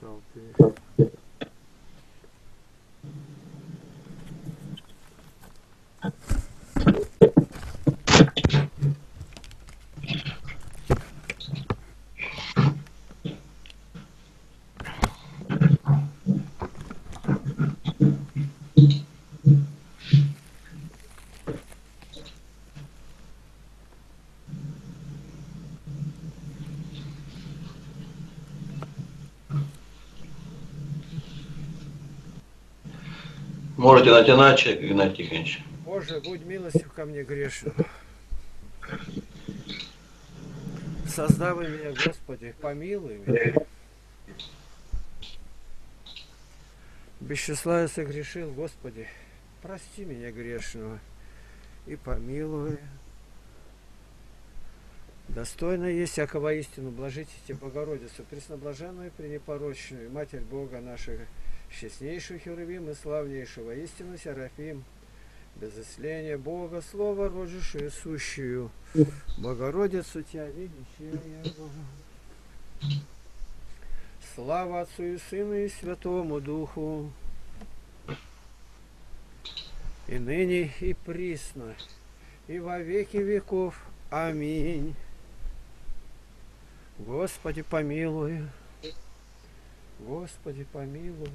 написал ты. Можете начинать, Игнатий Тихонович. Боже, будь милостив ко мне грешен. Создавай меня, Господи, помилуй меня. Без тщеславия согрешил, Господи, прости меня грешного и помилуй. Достойно есть, яко воистину, блажите Богородицу, пресноблаженную, пренепорочную, Матерь Бога нашего, честнейшую Херувим и славнейшего истину Серафим, без исцеления Бога, Слово родившую сущую, Богородицу Тебя величие Бога. Слава Отцу и Сыну и Святому Духу, и ныне, и присно, и во веки веков. Аминь. Господи, помилуй. Господи, помилуй.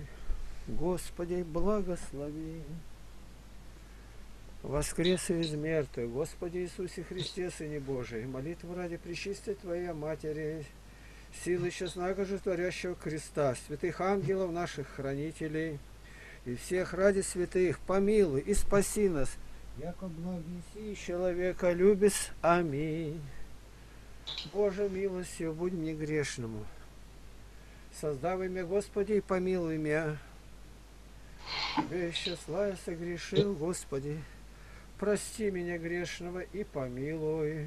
Господи, благослови. Воскрес из мертвых, Господи Иисусе Христе, Сыне Божий, молитву ради пречистой Твоей Матери, силы честного животворящего креста, святых ангелов наших хранителей, и всех ради святых, помилуй и спаси нас, яко благоси человека любис. Аминь. Боже, милостью, будь мне грешному. Создавай меня, Господи, и помилуй меня. Без тщеславия согрешил, Господи, прости меня грешного и помилуй.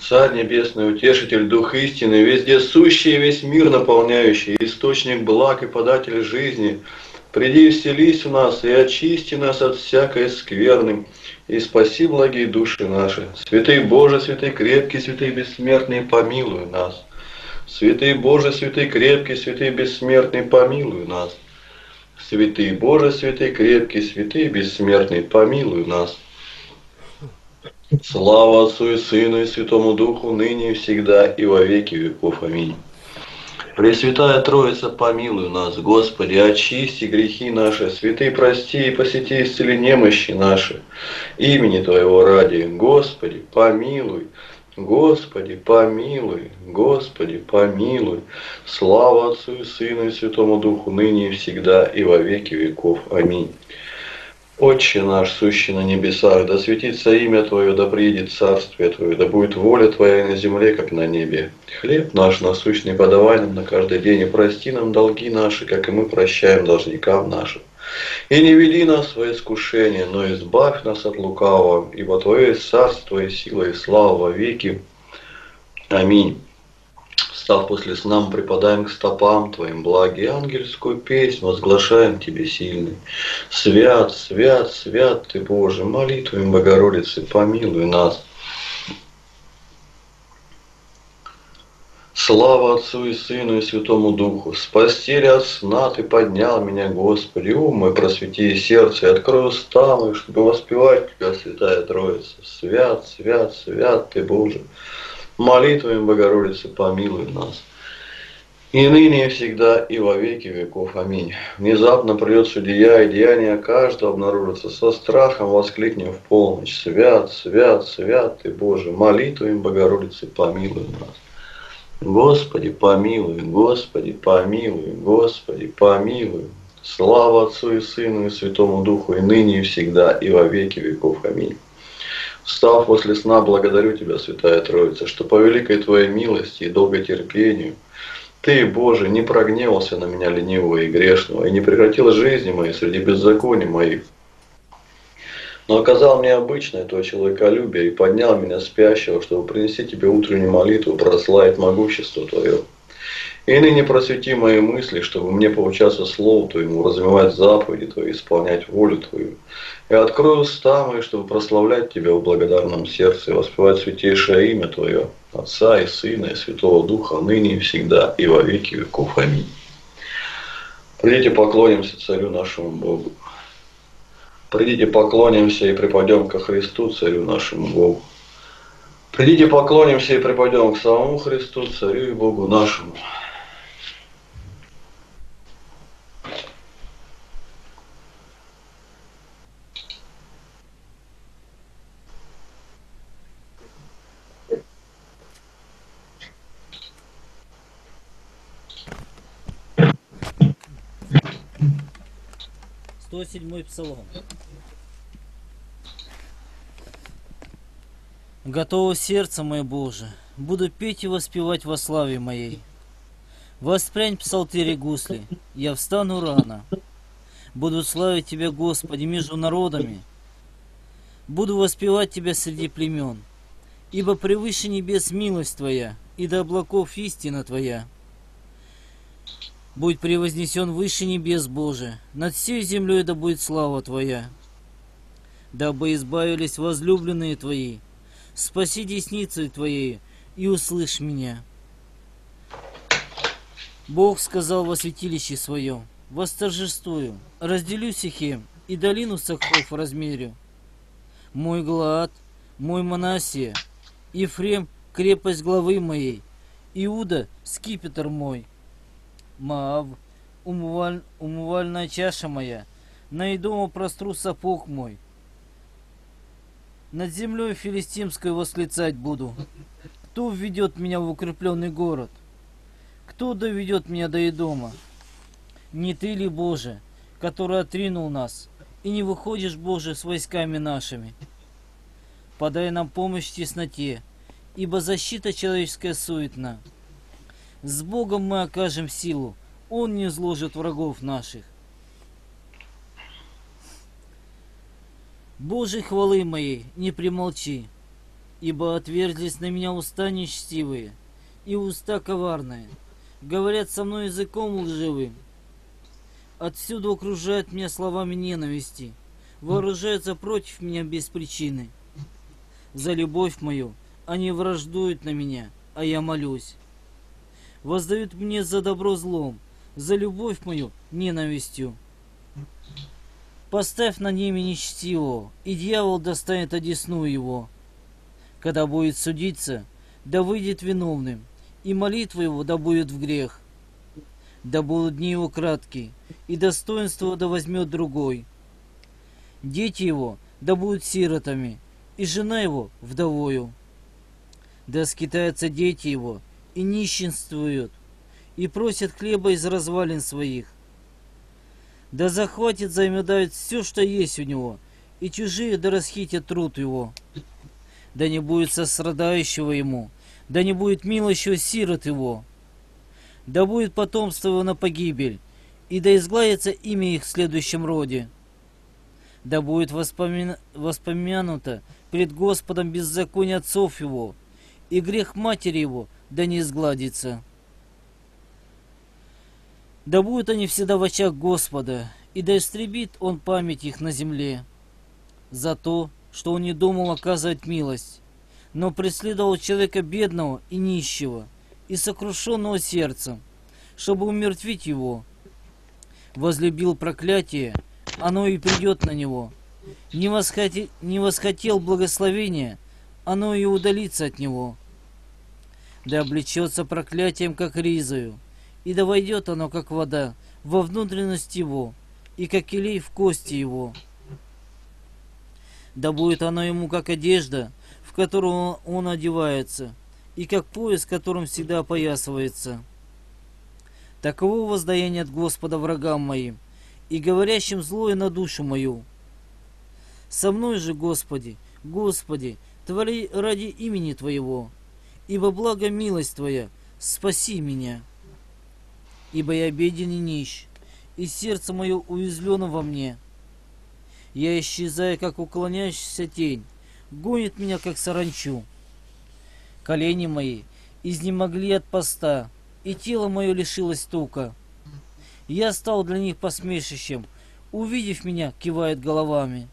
Царь Небесный, Утешитель, Дух Истины, везде сущий и весь мир наполняющий, источник благ и податель жизни, приди и вселись в нас, и очисти нас от всякой скверны, и спаси благие души наши. Святый Боже, святый крепкий, святый бессмертный, помилуй нас. Святый Боже, святый крепкий, святый бессмертный, помилуй нас. Святый Боже, святый крепкий, святый бессмертный, помилуй нас. Слава Отцу и Сыну и Святому Духу, ныне и всегда, и во веки веков. Аминь. Пресвятая Троица, помилуй нас, Господи, очисти грехи наши, святый прости и посети исцели немощи наши, имени Твоего ради, Господи, помилуй, Господи, помилуй, Господи, помилуй, слава Отцу и Сыну и Святому Духу, ныне и всегда, и во веки веков. Аминь. Отче наш, сущий на небесах, да светится имя Твое, да приедет царствие Твое, да будет воля Твоя и на земле, как на небе. Хлеб наш насущный подавай нам на каждый день, и прости нам долги наши, как и мы прощаем должникам нашим. И не веди нас в искушение, но избавь нас от лукавого, ибо Твое есть царство и сила и слава во веки. Аминь. Встав после сна, мы припадаем к стопам Твоим, благи, ангельскую песнь возглашаем Тебе сильный. Свят, свят, свят Ты, Боже, молитвами Богородицы, помилуй нас. Слава Отцу и Сыну и Святому Духу, с постели от сна Ты поднял меня, Господи, ум мой просвети сердце, и открой уста мои, чтобы воспевать Тебя, Святая Троица. Свят, свят, свят Ты, Боже. Молитвами Богородицы, помилуй нас. И ныне, и всегда, и во веки веков. Аминь. Внезапно придет судья, и деяния каждого обнаружатся со страхом, воскликнем в полночь. Свят, свят, свят Ты, Боже, молитвами Богородицы, помилуй нас. Господи, помилуй, Господи, помилуй, Господи, помилуй. Слава Отцу и Сыну и Святому Духу, и ныне, и всегда, и во веки веков. Аминь. Встав после сна, благодарю Тебя, Святая Троица, что по великой Твоей милости и долготерпению Ты, Боже, не прогневался на меня ленивого и грешного, и не прекратил жизни моей среди беззаконий моих, но оказал мне обычное Твое человеколюбие и поднял меня спящего, чтобы принести Тебе утреннюю молитву, прославить могущество Твое. И ныне просвети мои мысли, чтобы мне получаться слову Твоему, разумевать заповеди Твои, исполнять волю Твою. И открою уста мои, чтобы прославлять Тебя в благодарном сердце и воспевать святейшее имя Твое, Отца и Сына и Святого Духа, ныне и всегда и во веки веков. Аминь. Придите, поклонимся Царю нашему Богу. Придите, поклонимся и припадем ко Христу, Царю нашему Богу. Придите, поклонимся и припадем к самому Христу, Царю и Богу нашему. Седьмой псалом. Готово сердце мое, Боже, буду петь и воспевать во славе моей. Воспрянь псалтири гусли, я встану рано. Буду славить Тебя, Господи, между народами. Буду воспевать Тебя среди племен. Ибо превыше небес милость Твоя, и до облаков истина Твоя. Будь превознесен выше небес, Боже, над всей землей да будет слава Твоя. Дабы избавились возлюбленные Твои, спаси десницей Твоей и услышь меня. Бог сказал во святилище Своем, восторжествую, разделю Сихем и долину Сахов размерю. Мой Галаад, мой Манассия, Ефрем – крепость главы моей, Иуда – скипетр мой. Моав, умывальная чаша моя, на Идома простру сапог мой. Над землей филистимской восклицать буду. Кто введет меня в укрепленный город? Кто доведет меня до Идома? Не Ты ли, Боже, который отринул нас, и не выходишь, Боже, с войсками нашими? Подай нам помощь в тесноте, ибо защита человеческая суетна. С Богом мы окажем силу, Он не изложит врагов наших. Боже, хвалы моей не примолчи, ибо отверзлись на меня уста нечестивые и уста коварные, говорят со мной языком лживым. Отсюда окружают меня словами ненависти, вооружаются против меня без причины. За любовь мою они враждуют на меня, а я молюсь. Воздают мне за добро злом, за любовь мою ненавистью. Поставь на ними нечестивого, и дьявол достанет одесну его. Когда будет судиться, да выйдет виновным, и молитва его да будет в грех. Да будут дни его кратки, и достоинство да возьмет другой. Дети его да будут сиротами, и жена его вдовою. Да скитаются дети его, и нищенствуют, и просят хлеба из развалин своих. Да захватит, займедает все, что есть у него, и чужие да расхитят труд его. Да не будет сострадающего ему, да не будет милощего сирот его. Да будет потомство его на погибель, и да изгладится имя их в следующем роде. Да будет воспомянуто пред Господом беззаконие отцов его, и грех матери его да не сгладится. Да будут они всегда в очах Господа, и да истребит Он память их на земле. За то, что Он не думал оказывать милость, но преследовал человека бедного и нищего, и сокрушенного сердцем, чтобы умертвить его. Возлюбил проклятие, оно и придет на него. Не восхотел благословения, оно и удалится от него. Да облечется проклятием, как ризою, и да войдет оно, как вода, во внутренность его, и как елей в кости его. Да будет оно ему, как одежда, в которую он одевается, и как пояс, которым всегда опоясывается. Таково воздаяние от Господа врагам моим, и говорящим злое на душу мою. Со мной же, Господи, Господи, твори ради имени Твоего, ибо благо милость Твоя, спаси меня. Ибо я беден и нищ, и сердце мое уязвлено во мне. Я исчезаю, как уклоняющаяся тень, гонит меня, как саранчу. Колени мои изнемогли от поста, и тело мое лишилось стука. Я стал для них посмешищем, увидев меня, кивают головами.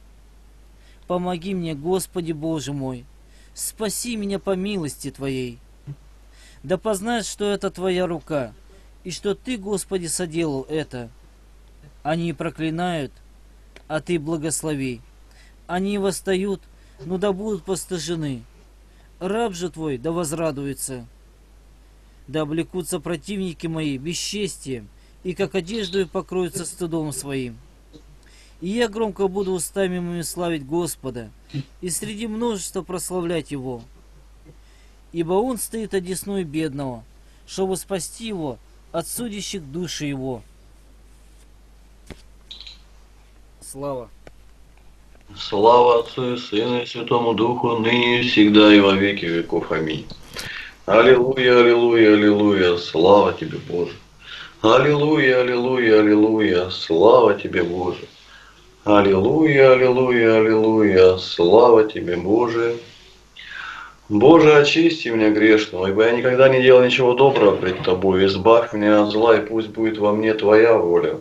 Помоги мне, Господи Боже мой, спаси меня по милости Твоей. Да познают, что это Твоя рука, и что Ты, Господи, соделал это. Они проклинают, а Ты благослови. Они восстают, но да будут постыжены. Раб же Твой да возрадуется. Да облекутся противники мои бесчестием, и как одеждою покроются стыдом своим. И я громко буду устами моими славить Господа, и среди множества прославлять Его. Ибо Он стоит одесную бедного, чтобы спасти его от судящих души его. Слава! Слава Отцу и Сыну и Святому Духу, ныне и всегда и во веки веков. Аминь. Аллилуйя, аллилуйя, аллилуйя, слава Тебе, Боже. Аллилуйя, аллилуйя, аллилуйя, слава Тебе, Боже. Аллилуйя, аллилуйя, аллилуйя, слава Тебе, Боже. Боже, очисти меня грешного, ибо я никогда не делал ничего доброго пред Тобой. Избавь меня от зла, и пусть будет во мне Твоя воля.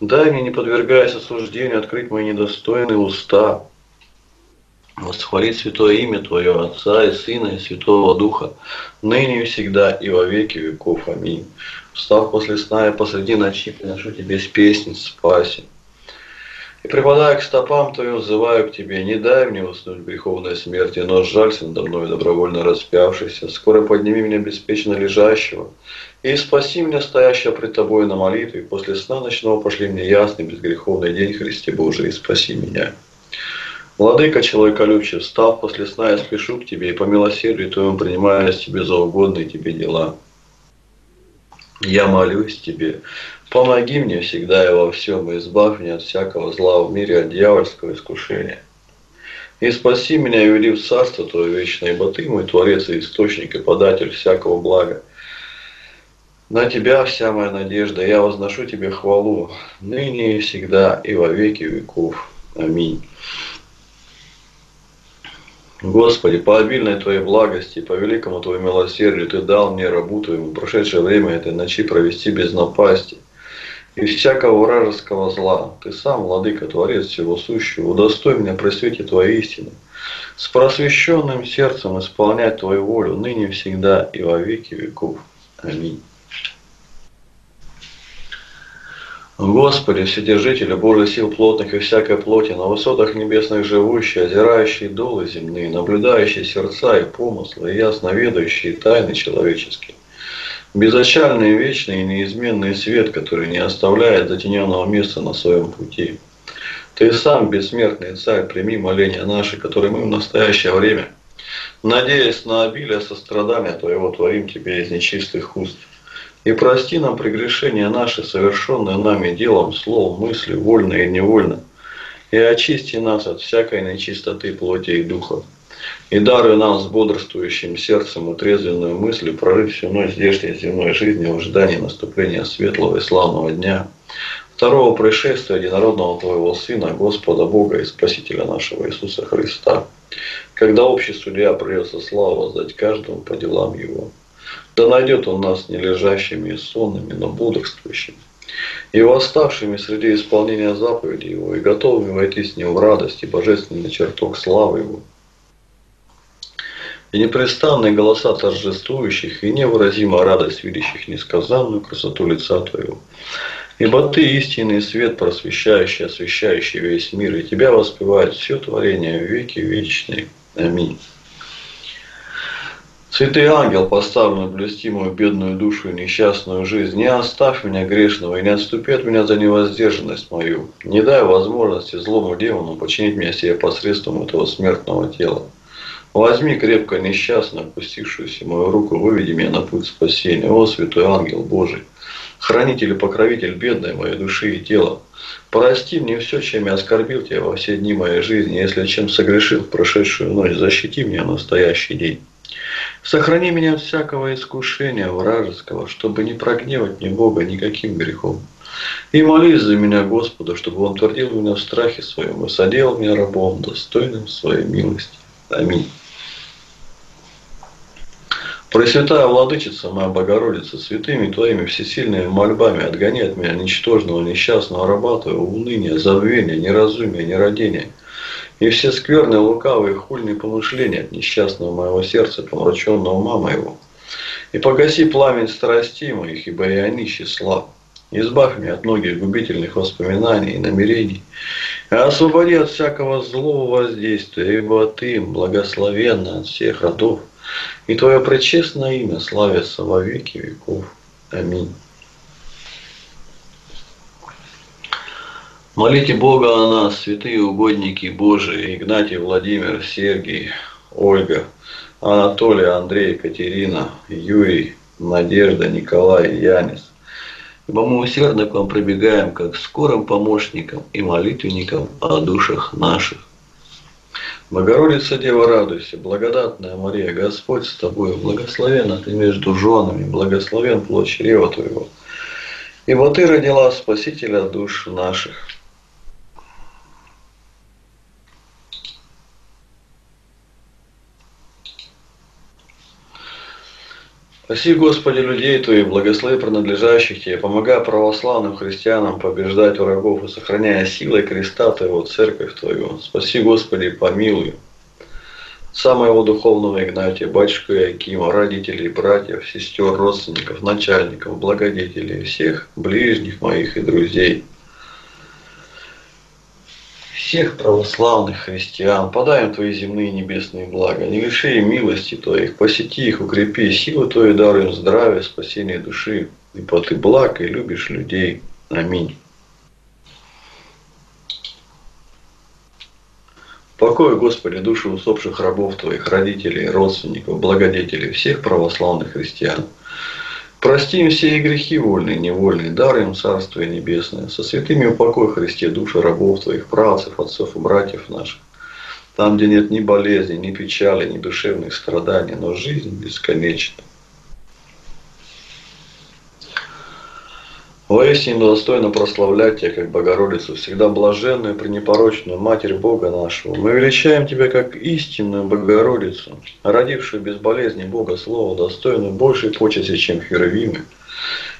Дай мне, не подвергаясь осуждению, открыть мои недостойные уста, восхвалить святое имя Твое, Отца и Сына и Святого Духа, ныне и всегда и во веки веков. Аминь. Встав после сна и посреди ночи, приношу Тебе с песнь спаси. И припадая к стопам Твоим, взываю к Тебе, не дай мне уснуть в греховной смерти, но сжалься надо мною, добровольно распявшийся, скоро подними меня беспечно лежащего, и спаси меня, стоящего пред Тобой на молитве, и после сна ночного пошли мне ясный, безгреховный день, Христе Божий, и спаси меня. Владыка, человеколюбчив, встав после сна, я спешу к Тебе, и по милосердию Твоему принимаю с Тебе за угодные Тебе дела. Я молюсь Тебе, помоги мне всегда и во всем, и избавь меня от всякого зла в мире, от дьявольского искушения. И спаси меня, и вели в царство Твое вечное, ибо Ты мой Творец и Источник, и Податель всякого блага. На Тебя вся моя надежда, я возношу Тебе хвалу, ныне и всегда, и во веки веков. Аминь. Господи, по обильной Твоей благости, по великому Твоему милосердию Ты дал мне, рабу Твоему, прошедшее время этой ночи провести без напасти и всякого вражеского зла. Ты сам, Владыка, Творец всего сущего, удостой меня при свете Твоей истины, с просвещенным сердцем исполнять Твою волю ныне, всегда и во веки веков. Аминь. Господи, Вседержитель, Боже сил плотных и всякой плоти, на высотах небесных живущие, озирающие долы земные, наблюдающие сердца и помыслы, и ясно ведающие тайны человеческие, безочальный, вечный и неизменный свет, который не оставляет затененного места на своем пути. Ты сам, бессмертный Царь, прими моления наши, которые мы в настоящее время, надеясь на обилие сострадания Твоего, творим Тебе из нечистых уст. И прости нам прегрешения наши, совершенные нами делом, словом, мыслью, вольно и невольно. И очисти нас от всякой нечистоты плоти и духа. И даруй нам с бодрствующим сердцем и трезвенную мыслью прожить всю ночь здешней земной жизни в ожидании наступления светлого и славного дня, второго пришествия единородного Твоего Сына, Господа Бога и Спасителя нашего Иисуса Христа, когда общий судья придется славу воздать каждому по делам его. Да найдет он нас не лежащими и сонными, но бодрствующими, и восставшими среди исполнения заповедей его, и готовыми войти с ним в радость и божественный чертог славы его. И непрестанные голоса торжествующих, и невыразимая радость видящих несказанную красоту лица Твоего. Ибо Ты истинный свет, просвещающий, освещающий весь мир, и Тебя воспевает все творение в веки вечные. Аминь. Святый ангел, поставленный блюсти мою бедную душу и несчастную жизнь, не оставь меня грешного и не отступи от меня за невоздержанность мою. Не дай возможности злому демону починить меня себе посредством этого смертного тела. Возьми крепко несчастно опустившуюся мою руку, выведи меня на путь спасения. О, святой ангел Божий, хранитель и покровитель бедной моей души и тела, прости мне все, чем я оскорбил Тебя во все дни моей жизни, если чем согрешил в прошедшую ночь, защити меня в настоящий день. Сохрани меня от всякого искушения вражеского, чтобы не прогневать ни Бога никаким грехом. И молись за меня Господу, чтобы Он твердил меня в страхе своем и соделал меня рабом, достойным своей милости. Аминь. Пресвятая Владычица, моя Богородица, святыми Твоими всесильными мольбами отгони от меня ничтожного, несчастного раба Твоего, уныния, забвения, неразумия, нерадения и все скверные, лукавые, хульные помышления от несчастного моего сердца, помраченного ума моего. И погаси пламень страстей моих, ибо и они числа. Избавь меня от многих губительных воспоминаний и намерений, освободи от всякого злого воздействия, ибо Ты благословенна от всех родов, и Твое пречестное имя славится во веки веков. Аминь. Молите Бога о нас, святые угодники Божии, Игнатий, Владимир, Сергий, Ольга, Анатолий, Андрей, Екатерина, Юрий, Надежда, Николай, Янис. Ибо мы усердно к вам прибегаем, как скорым помощникам и молитвенникам о душах наших. Богородица Дева, радуйся, благодатная Мария, Господь с тобой, благословенна ты между женами, благословен плод чрева твоего. Ибо ты родила Спасителя душ наших. Спаси, Господи, людей Твоих, благослови принадлежащих Тебе, помогай православным христианам побеждать врагов и сохраняя силой креста Твоего, церковь Твою. Спаси, Господи, помилуй отца моего духовного Игнатия, батюшку Иоакима, родителей, братьев, сестер, родственников, начальников, благодетелей, всех ближних моих и друзей, всех православных христиан, подай им Твои земные и небесные блага, не лиши им милости Твоих, посети их, укрепи силу Твою, даруй им здравия, спасение души, ибо Ты благ и любишь людей. Аминь. Покой, Господи, души усопших рабов Твоих, родителей, родственников, благодетелей, всех православных христиан. Прости им все и грехи вольные и невольные, даруй им Царствие Небесное. Со святыми упокой, Христе, души рабов Твоих, братцев, отцов и братьев наших. Там, где нет ни болезни, ни печали, ни душевных страданий, но жизнь бесконечна. Воистину достойно прославлять Тебя, как Богородицу, всегда блаженную, пренепорочную Матерь Бога нашего. Мы величаем Тебя, как истинную Богородицу, родившую без болезни Бога Слова, достойную большей почести, чем Херувимы,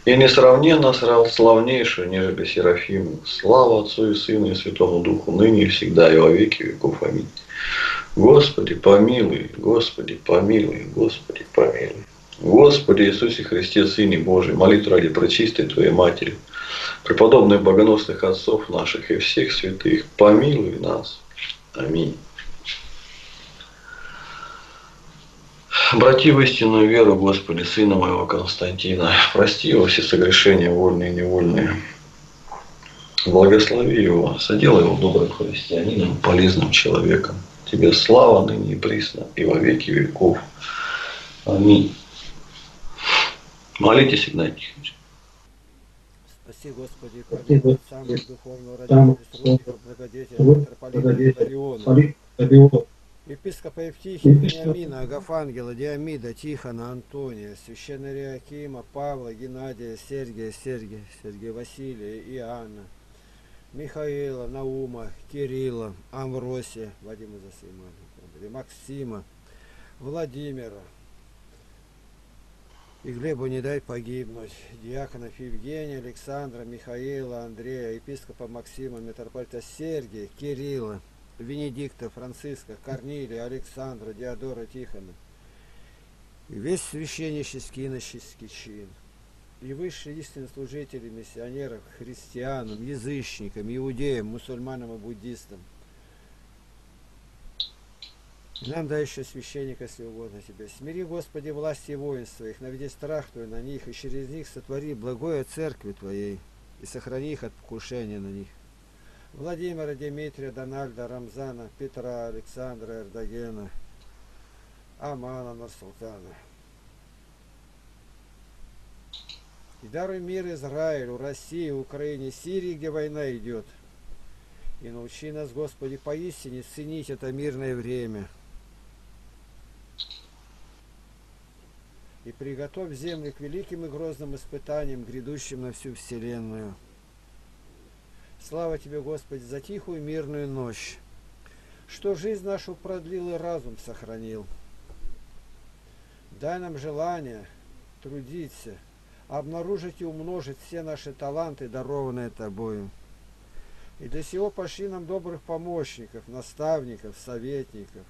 и несравненно славнейшую, нежели Серафимы. Слава Отцу и Сыну и Святому Духу, ныне и всегда, и во веки веков. Аминь. Господи, помилуй, Господи, помилуй, Господи, помилуй. Господи Иисусе Христе, Сыне Божий, молитв ради пречистой Твоей Матери, преподобных богоносных отцов наших и всех святых, помилуй нас. Аминь. Обрати в истинную веру, Господи, сына моего Константина, прости его все согрешения, вольные и невольные, благослови его, соделай его добрым христианином, полезным человеком. Тебе слава ныне и присно, и во веки веков. Аминь. Молитесь, Игнатий. Спаси, Господи, помилуй самого духовного родителя, благодетеля, митрополита Лариона, епископа Евтихия, Вениамина, Агафангела, Диамида, Тихона, Антония, священного Иоакима, Павла, Геннадия, Сергия, Василия, Иоанна, Михаила, Наума, Кирилла, Амвросия, Вадима Засимова, Максима, Владимира, и Глебу не дай погибнуть, диаконов Евгения, Александра, Михаила, Андрея, епископа Максима, митрополита Сергия, Кирилла, Венедикта, Франциска, Корнилия, Александра, Диодора, Тихона. И весь священнический и иноческий чин. И высшие истинные служители миссионеров, христианам, язычникам, иудеям, мусульманам и буддистам. Нам дай еще священника, если угодно тебе. Смири, Господи, власти и воинства их, наведи страх Твой на них, и через них сотвори благое церкви Твоей, и сохрани их от покушения на них. Владимира, Дмитрия, Дональда, Рамзана, Петра, Александра, Эрдогена, Амана, Нарсултана. И даруй мир Израилю, России, Украине, Сирии, где война идет. И научи нас, Господи, поистине ценить это мирное время. И приготовь землю к великим и грозным испытаниям, грядущим на всю вселенную. Слава Тебе, Господи, за тихую мирную ночь, что жизнь нашу продлил и разум сохранил. Дай нам желание трудиться, обнаружить и умножить все наши таланты, дарованные Тобою. И для сего пошли нам добрых помощников, наставников, советников.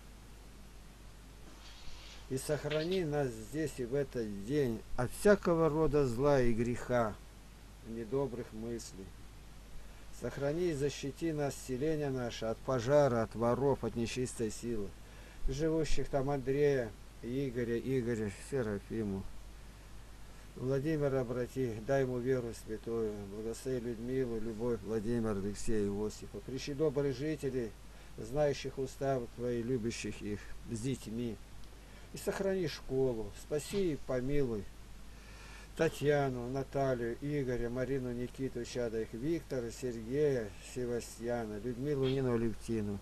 И сохрани нас здесь и в этот день от всякого рода зла и греха, недобрых мыслей. Сохрани и защити нас, селение наше, от пожара, от воров, от нечистой силы, живущих там Андрея, Игоря, Серафиму. Владимира обрати, дай ему веру святую, благослови Людмилу, Любовь, Владимир, Алексея, Иосифа. Прищи добрых жителей, знающих уставы Твои, любящих их, с детьми. И сохрани школу, спаси и помилуй Татьяну, Наталью, Игоря, Марину, Никиту, чада их, Виктора, Сергея, Севастьяна, Людмилу, Нину, Алевтину.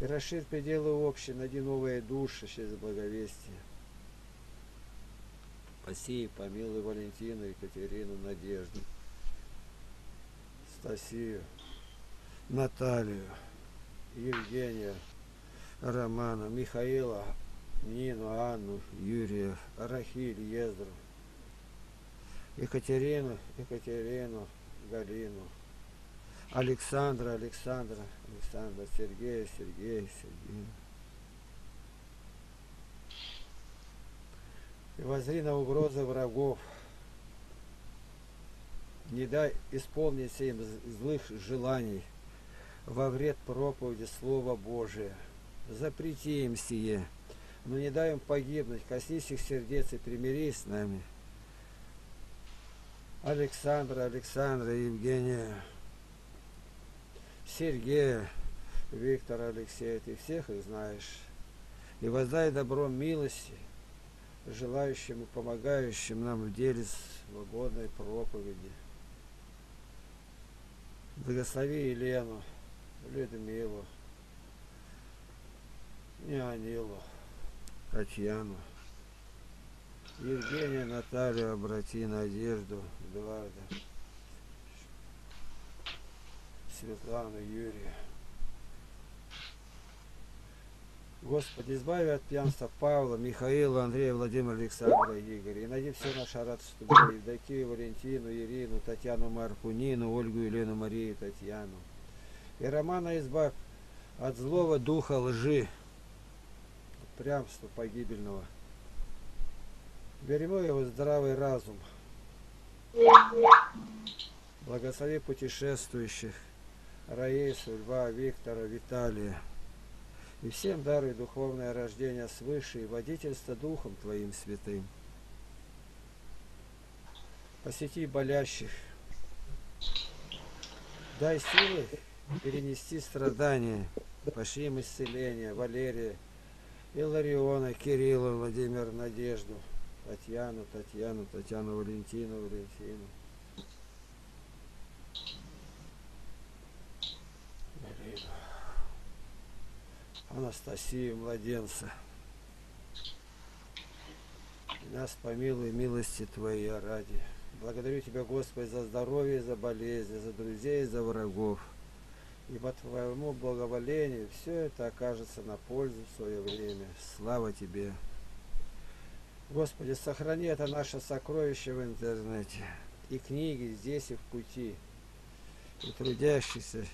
И расширь пределы общины, найди новые души через благовестие. Спаси и помилуй Валентину, Екатерину, Надежду, Анастасию, Наталью, Евгения, Романа, Михаила, Нину, Анну, Юрия, Рахиль, Ездру, Екатерину, Галину, Александра, Сергея, Сергея. И возри на угрозы врагов, не дай исполниться им злых желаний во вред проповеди Слова Божия. Запрети им сие, но не дай им погибнуть, коснись их сердец и примирись с нами. Александра, Евгения, Сергея, Виктора, Алексея, ты всех их знаешь. И воздай добро милости желающим и помогающим нам в деле свободной проповеди. Благослови Елену, Людмилу, Неонилу, Татьяну, Евгения, Наталью, обрати, Надежду, Эдуарда, Светлану, Юрия. Господи, избави от пьянства Павла, Михаила, Андрея, Владимира, Александра, Игоря. И найди все наше родство, Евдокию, Валентину, Ирину, Татьяну, Марку, Нину, Ольгу, Елену, Марию, Татьяну. И Романа избавь от злого духа лжи, упрямства погибельного. Бери его здравый разум. Благослови путешествующих, Раису, Льва, Виктора, Виталия. И всем даруй духовное рождение свыше и водительство Духом Твоим Святым. Посети болящих. Дай силы перенести страдания. Пошли им исцеление. Валерия, Илариона, Кирилла, Владимира, Надежду, Татьяну, Валентину, Анастасию, младенца. Нас помилуй милости Твоей ради. Благодарю Тебя, Господи, за здоровье, за болезни, за друзей, за врагов. И по Твоему благоволению все это окажется на пользу в свое время. Слава Тебе. Господи, сохрани это наше сокровище в интернете. И книги здесь, и в пути. И трудящихся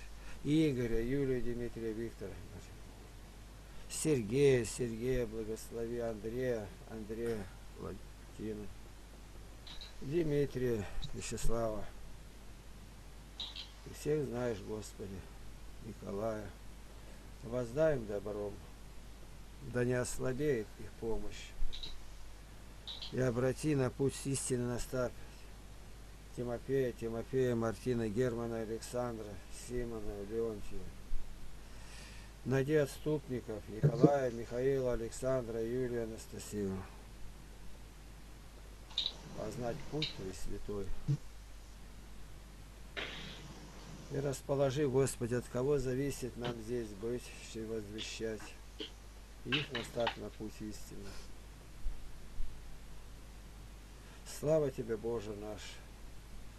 Игоря, Юлию, Дмитрия, Виктора. Сергея, благослови Андрея, Владимира, Дмитрия, Вячеслава. Ты всех знаешь, Господи, Николая. Воздаем добром, да не ослабеет их помощь. И обрати на путь истины наставь Тимофея, Мартина, Германа, Александра, Симона, Леонтия. Найди отступников Николая, Михаила, Александра, Юлия, Анастасию. Познать путь Твой святой. И расположи, Господи, от кого зависит нам здесь быть, и возвещать. И их наставь на путь истины. Слава Тебе, Боже наш!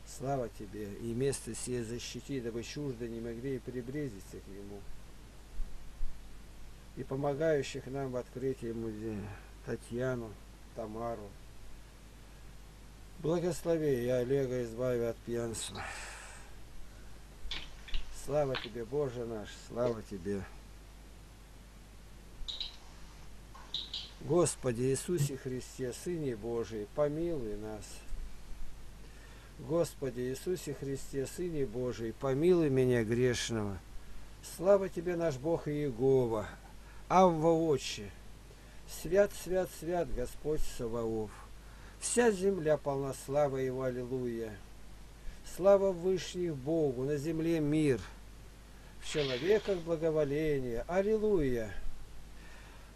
Слава Тебе! И место сие защити, дабы чужды не могли и приблизиться к Нему. И помогающих нам в открытии музея Татьяну, Тамару. Благослови и Олега избави от пьянства. Слава тебе, Боже наш, слава тебе. Господи Иисусе Христе, Сыне Божий, помилуй нас. Господи Иисусе Христе, Сыне Божий, помилуй меня грешного. Слава тебе, наш Бог Иегова, Авва Отче. Свят, свят, свят Господь Саваоф. Вся земля полна славы Его, аллилуйя. Слава Вышних Богу, на земле мир, в человеках благоволение, аллилуйя.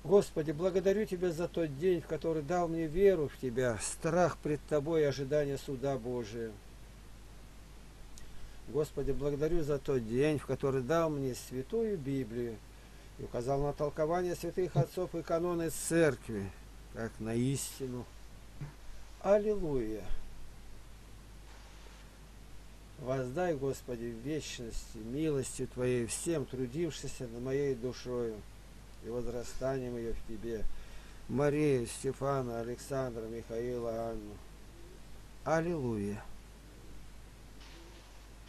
Господи, благодарю Тебя за тот день, в который дал мне веру в Тебя, страх пред Тобой и ожидание суда Божия. Господи, благодарю за тот день, в который дал мне Святую Библию и указал на толкование святых отцов и каноны Церкви, как на истину. Аллилуйя! Воздай, Господи, в вечности милостью Твоей всем трудившимся над моей душою и возрастанием ее в Тебе, Марию, Стефана, Александра, Михаила, Анну. Аллилуйя!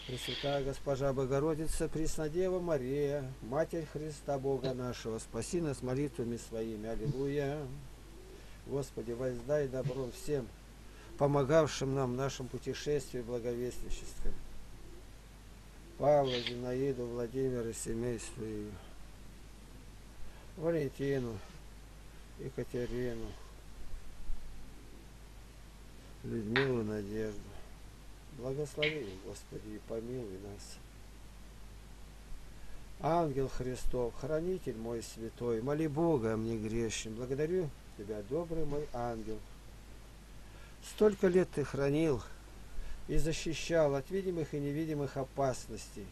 Пресвятая Госпожа Богородица, Преснодева Мария, Матерь Христа Бога нашего, спаси нас молитвами своими. Аллилуйя! Господи, воздай добро всем, помогавшим нам в нашем путешествии благовестническом. Павла, Зинаиду, Владимира, семейству ее, Валентину, Екатерину, Людмилу, Надежду. Благослови, Господи, и помилуй нас. Ангел Христов, хранитель мой святой, моли Бога о мне грешен. Благодарю Тебя, добрый мой ангел. Столько лет Ты хранил и защищал от видимых и невидимых опасностей.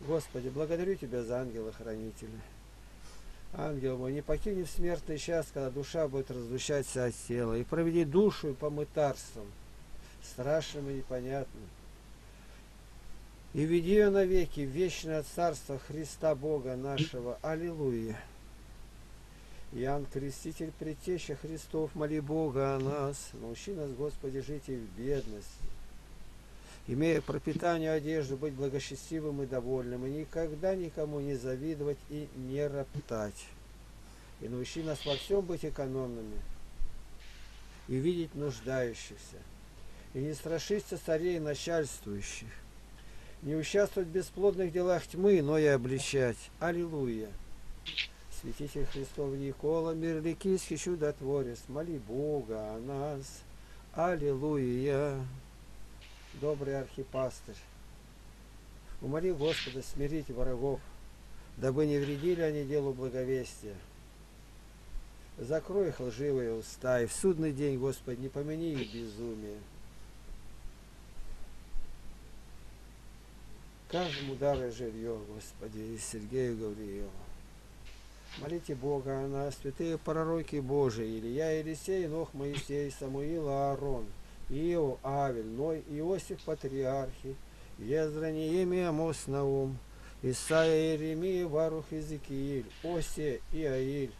Господи, благодарю Тебя за ангела-хранителя. Ангел мой, не покинь в смертный час, когда душа будет разлучаться от тела, и проведи душу по мытарствам, страшным и непонятным. И веди ее навеки в вечное царство Христа Бога нашего. Аллилуйя! Иоанн Креститель, предтеча Христов, моли Бога о нас, научи нас, Господи, жить и в бедности, имея пропитание, одежду, быть благочестивым и довольным, и никогда никому не завидовать и не роптать. И научи нас во всем быть экономными, и видеть нуждающихся, и не страшиться царей начальствующих, не участвовать в бесплодных делах тьмы, но и обличать. Аллилуйя! Святитель Христов Никола, Мирликийский чудотворец, моли Бога о нас. Аллилуйя! Добрый архипастырь, умоли Господа смирить врагов, дабы не вредили они делу благовестия. Закрой их лживые уста, и в судный день, Господи, не помяни их безумие. Каждому даруй жилье, Господи, и Сергею Гавриилу. Молите Бога о нас, святые пророки Божии, Илья, Елисей, Нох, Моисей, Самуил, Аарон, Иов, Авель, Ной, Иосиф, патриархи, Ездра, Неемия, Амос, Наум, Исаия, Иеремия, Варух, Иезекииль, Осия, Иаиль,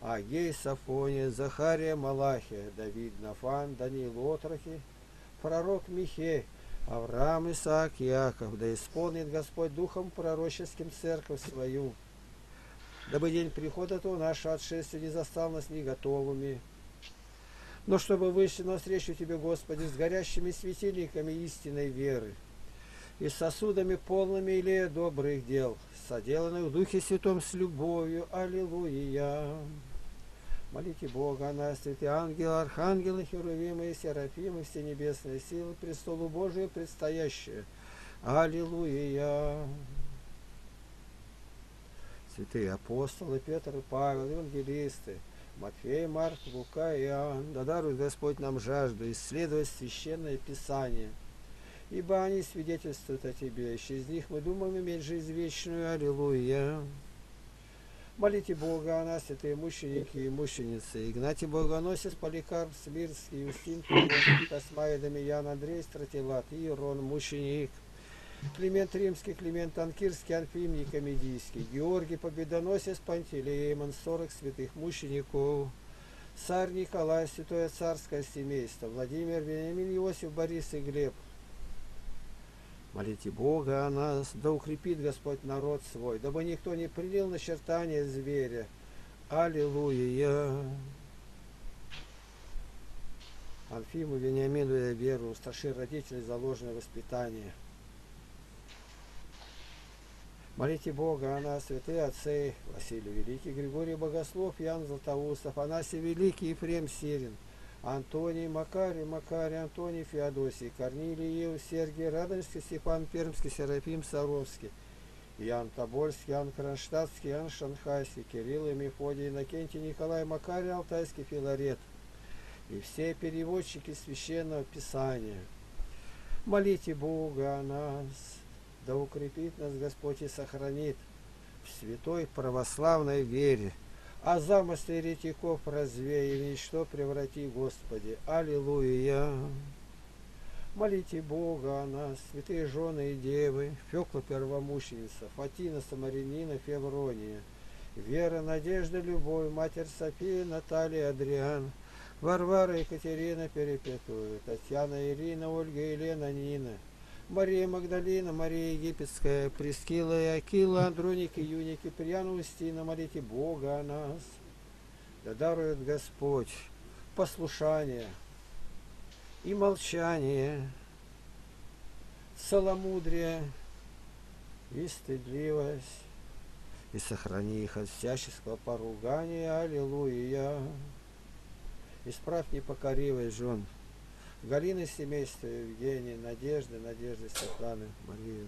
Агей, Сафония, Захария, Малахия, Давид, Нафан, Даниил, Отрохи, пророк Михей, Авраам, Исаак, Иаков, да исполнит Господь Духом пророческим церковь свою, дабы день прихода то наше отшествие не застал нас не готовыми. Но чтобы вышли навстречу Тебе, Господи, с горящими светильниками истинной веры и сосудами, полными или добрых дел, соделанных в Духе Святом с любовью. Аллилуйя! Молите Бога о нас, святые ангелы, архангелы, херувимы и серафимы, все небесные силы, престолу Божию предстоящие. Аллилуйя! Святые апостолы Петр и Павел, евангелисты, Матфей, Марк, Лука, Иоанн, да дарует Господь нам жажду исследовать Священное Писание, ибо они свидетельствуют о Тебе, и через них мы думаем иметь жизнь вечную. Аллилуйя! Молите Бога о нас, святые мученики и мученицы, Игнатий Богоносец, Поликарп, Смирский, Юстин, Космай, Дамиян, Андрей, Стратилат, Иерон, мученик, Климент Римский, Климент Анкирский, Анфимний Комедийский, Георгий Победоносец, Пантелеймон, 40 святых мучеников, царь Николай, святое царское семейство, Владимир, Вениамин, Иосиф, Борис и Глеб. Молите Бога о нас, да укрепит Господь народ свой, дабы никто не принял начертание зверя. Аллилуйя! Анфиму, Вениамину я веру, устраши родителей за ложное воспитание. Молите Бога о нас, святые отцы, Василий Великий, Григорий Богослов, Ян Златоустов, Анасий Великий, Ефрем Сирин, Антоний, Макарий, Макарий, Антоний, Феодосий, Корнилий, Ев, Сергий, Радонежский, Степан Пермский, Серафим Саровский, Ян Тобольский, Ян Кронштадтский, Ян Шанхайский, Кирилл и Мефодий, Иннокентий, Николай, Макарий, Алтайский, Филарет и все переводчики Священного Писания. Молите Бога о нас, да укрепит нас Господь и сохранит в святой православной вере, а замыслы еретиков развей, и ничто преврати, Господи. Аллилуйя! Молите Бога о нас, святые жены и девы, Фёкла Первомученица, Фатина Самарянина, Феврония, Вера, Надежда, Любовь, Матерь София, Наталья, Адриан, Варвара, Екатерина, Перепетую, Татьяна, Ирина, Ольга, Елена, Нина, Мария Магдалина, Мария Египетская, Прескила и Акила, Андроники, Юники, Прияна, Устина, молите Бога о нас. Да дарует Господь послушание и молчание, целомудрие и стыдливость, и сохрани их от всяческого поругания. Аллилуйя! Исправь непокоривость жен Галины семейства, Евгения, Надежды, Надежды Светланы, Марии,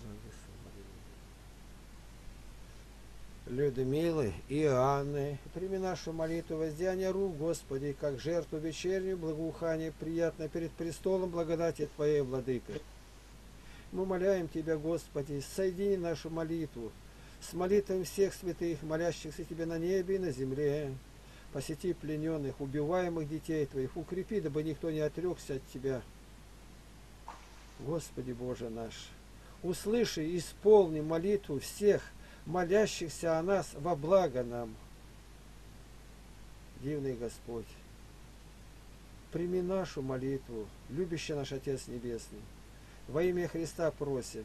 Людмилы и Анны. Прими нашу молитву воздеяния рук, Господи, как жертву вечернюю, благоухание приятно перед престолом благодати Твоей, Владыка. Мы моляем Тебя, Господи, соедини нашу молитву с молитвой всех святых, молящихся Тебе на небе и на земле. Посети плененных, убиваемых детей Твоих, укрепи, дабы никто не отрекся от Тебя. Господи Боже наш, услыши и исполни молитву всех, молящихся о нас во благо нам. Дивный Господь, прими нашу молитву, любящий наш Отец Небесный. Во имя Христа просим,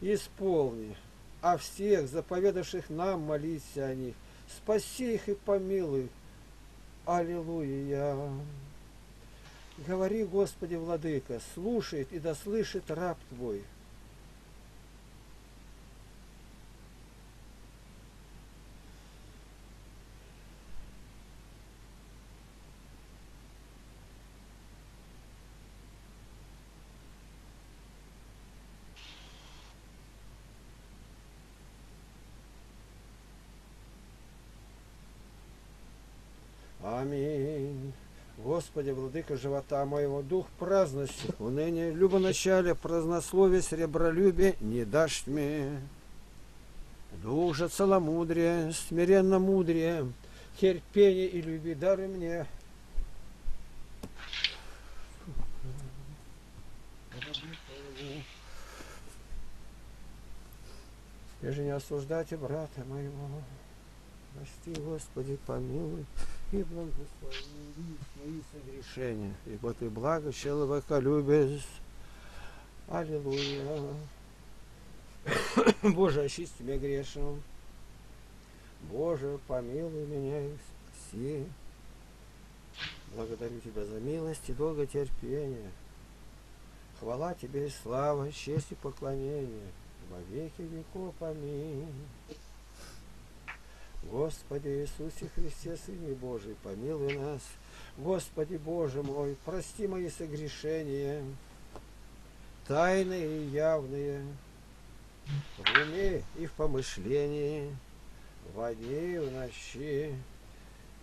исполни, а всех, заповедавших нам молиться о них, спаси их и помилуй. Аллилуйя! Говори, Господи, Владыка, слушает и дослышит раб Твой. Аминь. Господи, Владыка живота моего, дух праздности, уныние, любоначалие, празднословие, сребролюбие не дашь мне. Дух же целомудрие, смиренно мудрее, терпение и люби дары мне. И же не осуждайте брата моего. Прости, Господи, помилуй. И благослови мои согрешения, ибо Ты благо человека любишь. Аллилуйя! Боже, очисти меня грешного. Боже, помилуй меня и спаси. Благодарю Тебя за милость и долготерпение. Хвала Тебе и слава, честь и поклонение. Во веки веков. Аминь. Господи Иисусе Христе, Сыне Божий, помилуй нас. Господи Боже мой, прости мои согрешения, тайные и явные, в уме и в помышлении, во дне и в ночи,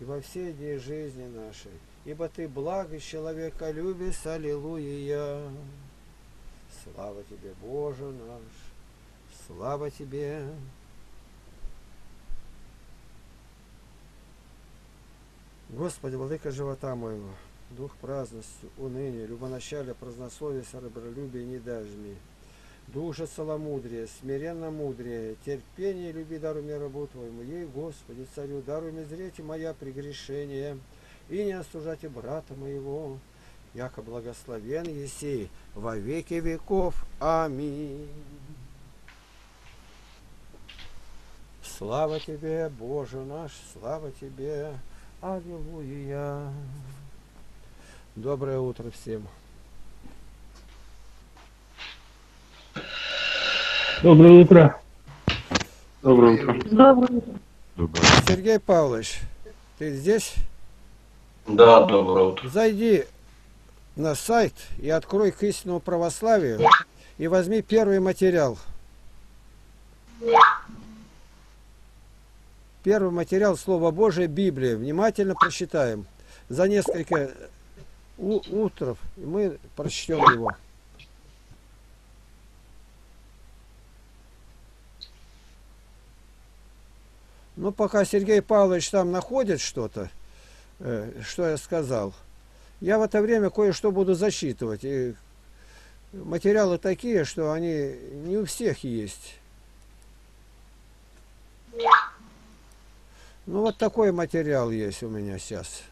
и во все дни жизни нашей. Ибо Ты благ и человеколюбишь. Аллилуйя! Слава Тебе, Боже наш, слава Тебе! Господи, Владыка живота моего, дух праздности, уныния, любоначалия, празднословия, сребролюбия не дашь мне. Душа целомудрия, смиренно мудрее, терпение, люби, даруй мне рабу твоему, ей, Господи, царю, даруй мне зреть моя прегрешение, и не осуждайте брата моего, яко благословен еси во веки веков. Аминь. Слава тебе, Боже наш, слава тебе, аллилуйя. Доброе утро всем. Доброе утро. Доброе утро. Доброе утро. Сергей Павлович, ты здесь? Да, доброе утро. Зайди на сайт и открой «К истинному православию» и возьми первый материал. Первый материал Слова Божия, Библия. Внимательно прочитаем. За несколько утров мы прочтем его. Ну, пока Сергей Павлович там находит что-то, что я сказал, я в это время кое-что буду зачитывать. И материалы такие, что они не у всех есть. Ну, вот такой материал есть у меня сейчас.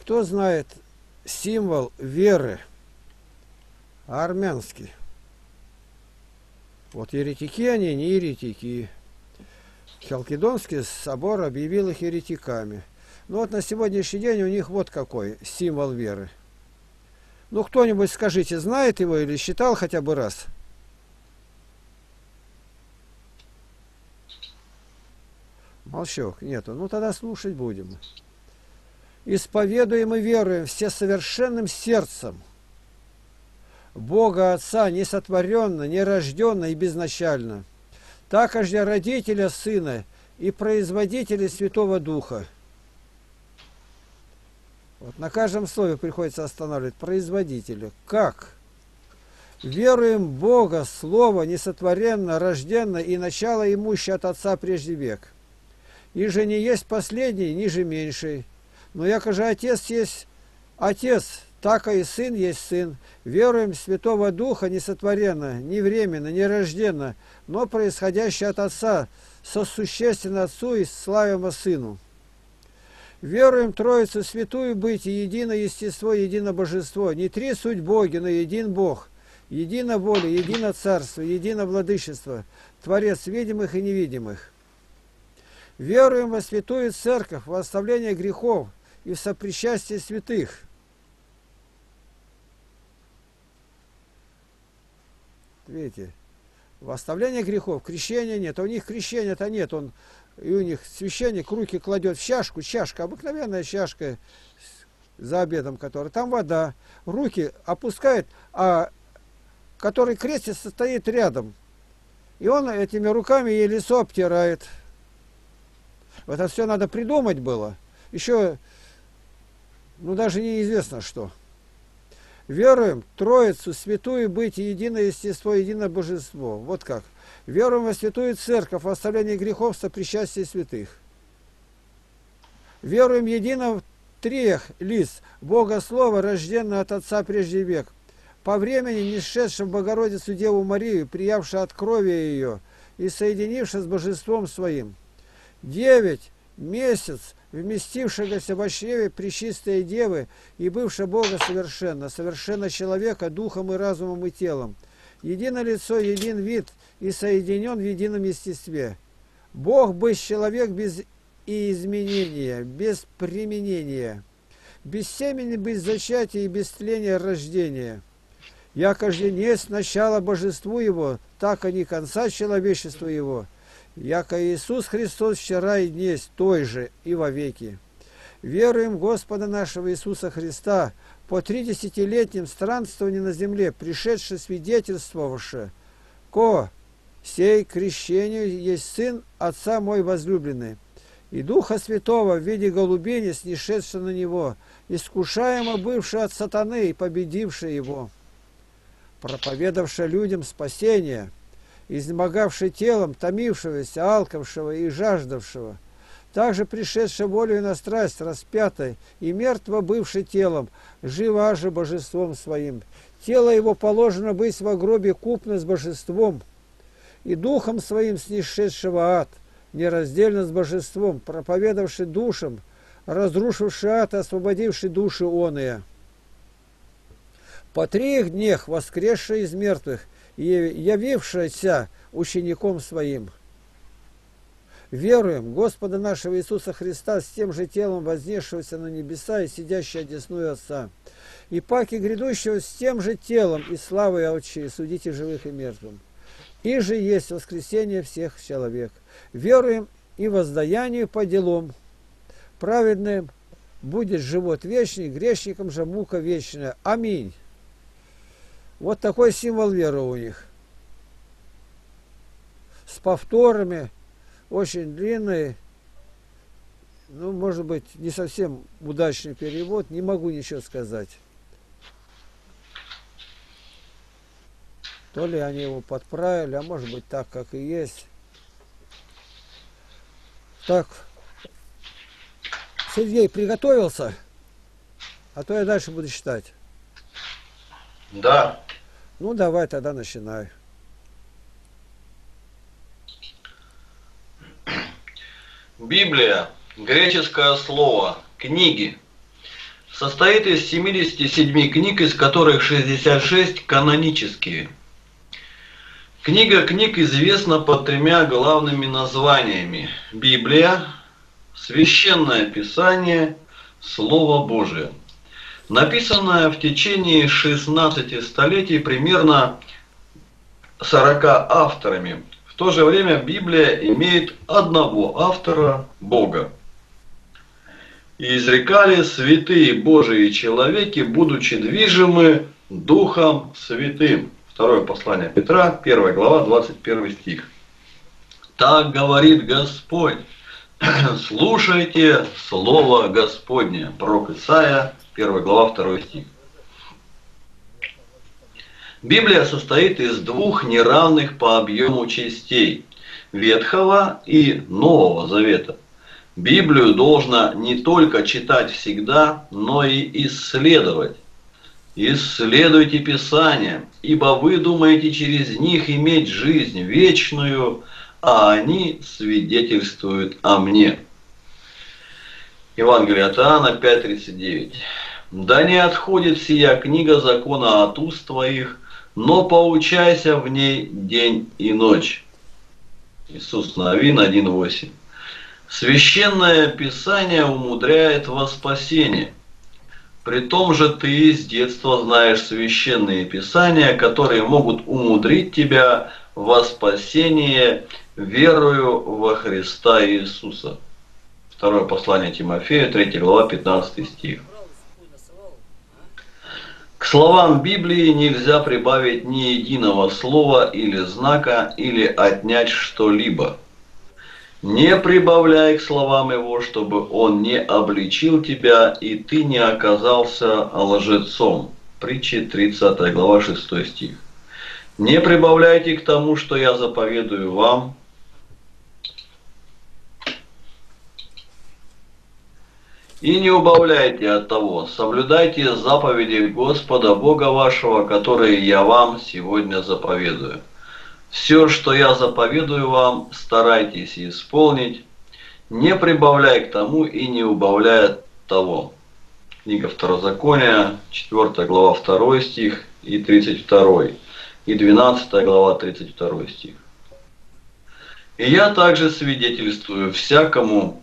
Кто знает символ веры армянский? Вот еретики они, не еретики. Халкидонский собор объявил их еретиками. Ну вот на сегодняшний день у них вот какой символ веры. Ну кто-нибудь скажите, знает его или считал хотя бы раз? Молчок нету. Ну тогда слушать будем. Исповедуем и веруем всесовершенным сердцем Бога Отца, несотворенно, нерожденно и безначально, такожде родителя Сына и производителя Святого Духа. Вот на каждом слове приходится останавливать производителя. Как? Веруем Бога, Слово, несотворенно, рожденно и начало имущее от Отца прежде век. Иже не есть последний, ниже меньший. Но яко же Отец есть Отец, так и Сын есть Сын. Веруем в Святого Духа несотворенно, невременно, нерожденно, но происходящее от Отца, сосущественно Отцу и славимо Сыну. Веруем Троицу Святую Быть, едино Естество, едино Божество. Не три суть Боги, но един Бог. Едина воля, едино Царство, едино Владычество, Творец видимых и невидимых. Веруем во Святую Церковь, во оставление грехов и в сопричастие святых. Видите, восставление грехов, крещения нет. А у них крещения-то нет. И у них священник руки кладет в чашку, чашка, обыкновенная чашка за обедом, которая, там вода, руки опускает, а который крестится, стоит рядом. И он этими руками ей лицо обтирает. Вот это все надо придумать было. Еще, ну даже неизвестно что. Веруем Троицу Святую Быть, едино Естество, едино Божество. Вот как. Веруем во Святую Церковь, во оставление грехов, сопричастие святых. Веруем едино в трех лиц Бога Слова, рожденное от Отца прежде век. По времени нисшедшим в Богородицу Деву Марию, приявшую от крови ее и соединившись с Божеством своим. 9 месяцев вместившегося в чреве Пречистой Девы и бывшего Бога совершенно, совершенно человека духом и разумом и телом. Едино лицо, един вид и соединен в едином естестве. Бог быть человек без и изменения, без применения, без семени, без зачатия и без тления рождения. Якожде несть начало божеству его, так и не конца человечеству его. Яко Иисус Христос вчера и днесь той же и вовеки. Веруем Господа нашего Иисуса Христа, по 30-летнем странствованию на земле, пришедше свидетельствовавше, ко сей крещению есть Сын Отца мой возлюбленный, и Духа Святого в виде голубени, снишедшего на Него, искушаемо бывшего от сатаны и победившего его, проповедавшего людям спасение, изнемогавший телом, томившегося, алкавшего и жаждавшего, также пришедший волею на страсть, распятой и мертво бывший телом, жива же божеством своим, Тело его положено быть во гробе купно с божеством, и духом своим снисшедшего ад, нераздельно с божеством, проповедавший душам, разрушивший ад, освободивший души оные. По трех днях воскресшая из мертвых и явившаяся учеником своим. Веруем Господа нашего Иисуса Христа с тем же телом, вознесшегося на небеса и сидящего одесную Отца, и паки грядущего с тем же телом и славой Отчей, судите живых и мертвым. И же есть воскресение всех человек. Веруем и воздаянию по делам. Праведным будет живот вечный, грешникам же мука вечная. Аминь. Вот такой символ веры у них. С повторами. Очень длинный, ну, может быть, не совсем удачный перевод, не могу ничего сказать. То ли они его подправили, а может быть так, как и есть. Так, Сергей, приготовился? А то я дальше буду читать. Да. Ну, давай тогда начинай. Библия, греческое слово, книги, состоит из 77 книг, из которых 66 канонические. Книга книг известна под тремя главными названиями: Библия, Священное Писание, Слово Божие, написанное в течение 16 столетий примерно 40 авторами. В то же время Библия имеет одного автора – Бога. «И изрекали святые Божии человеки, будучи движимы Духом Святым». Второе послание Петра, 1 глава, 21 стих. «Так говорит Господь, слушайте Слово Господне». Пророк Исаия, 1 глава, 2 стих. Библия состоит из двух неравных по объему частей – Ветхого и Нового Завета. Библию должно не только читать всегда, но и исследовать. «Исследуйте Писание, ибо вы думаете через них иметь жизнь вечную, а они свидетельствуют о мне». Евангелие от Иоанна 5:39. «Да не отходит сия книга закона от уст твоих, но поучайся в ней день и ночь». Иисус Навин 1:8. Священное Писание умудряет во спасение. При том же ты с детства знаешь священные Писания, которые могут умудрить тебя во спасение верою во Христа Иисуса. Второе послание Тимофею, 3 глава, 15 стих. К словам Библии нельзя прибавить ни единого слова или знака, или отнять что-либо. Не прибавляй к словам его, чтобы он не обличил тебя, и ты не оказался лжецом. Притчи 30 глава, 6 стих. Не прибавляйте к тому, что я заповедую вам. «И не убавляйте от того, соблюдайте заповеди Господа Бога вашего, которые я вам сегодня заповедую. Все, что я заповедую вам, старайтесь исполнить, не прибавляй к тому и не убавляй от того». Книга Второзакония, 4 глава, 2 стих и 32, и 12 глава, 32 стих. «И я также свидетельствую всякому,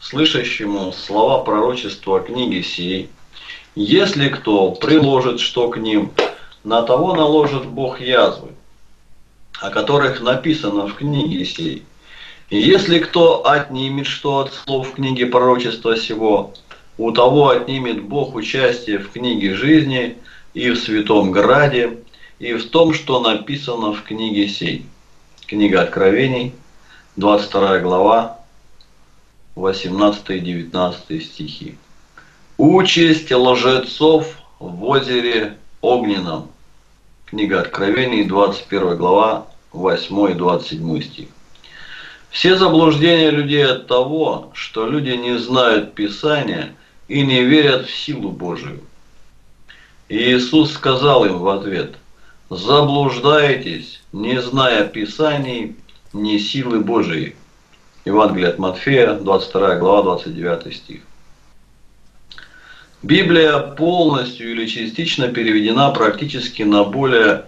слышащему слова пророчества книги сей, если кто приложит что к ним, на того наложит Бог язвы, о которых написано в книге сей. И если кто отнимет что от слов книги пророчества сего, у того отнимет Бог участие в книге жизни и в святом граде, и в том, что написано в книге сей». Книга Откровений, 22 глава, 18 и 19 стихи. «Участь лжецов в озере огненном». Книга Откровений, 21 глава, 8 и 27 стих. «Все заблуждения людей от того, что люди не знают Писания и не верят в силу Божию». И Иисус сказал им в ответ: «Заблуждаетесь, не зная Писаний, ни силы Божией». Евангелие от Матфея, 22 глава, 29 стих. Библия полностью или частично переведена практически на более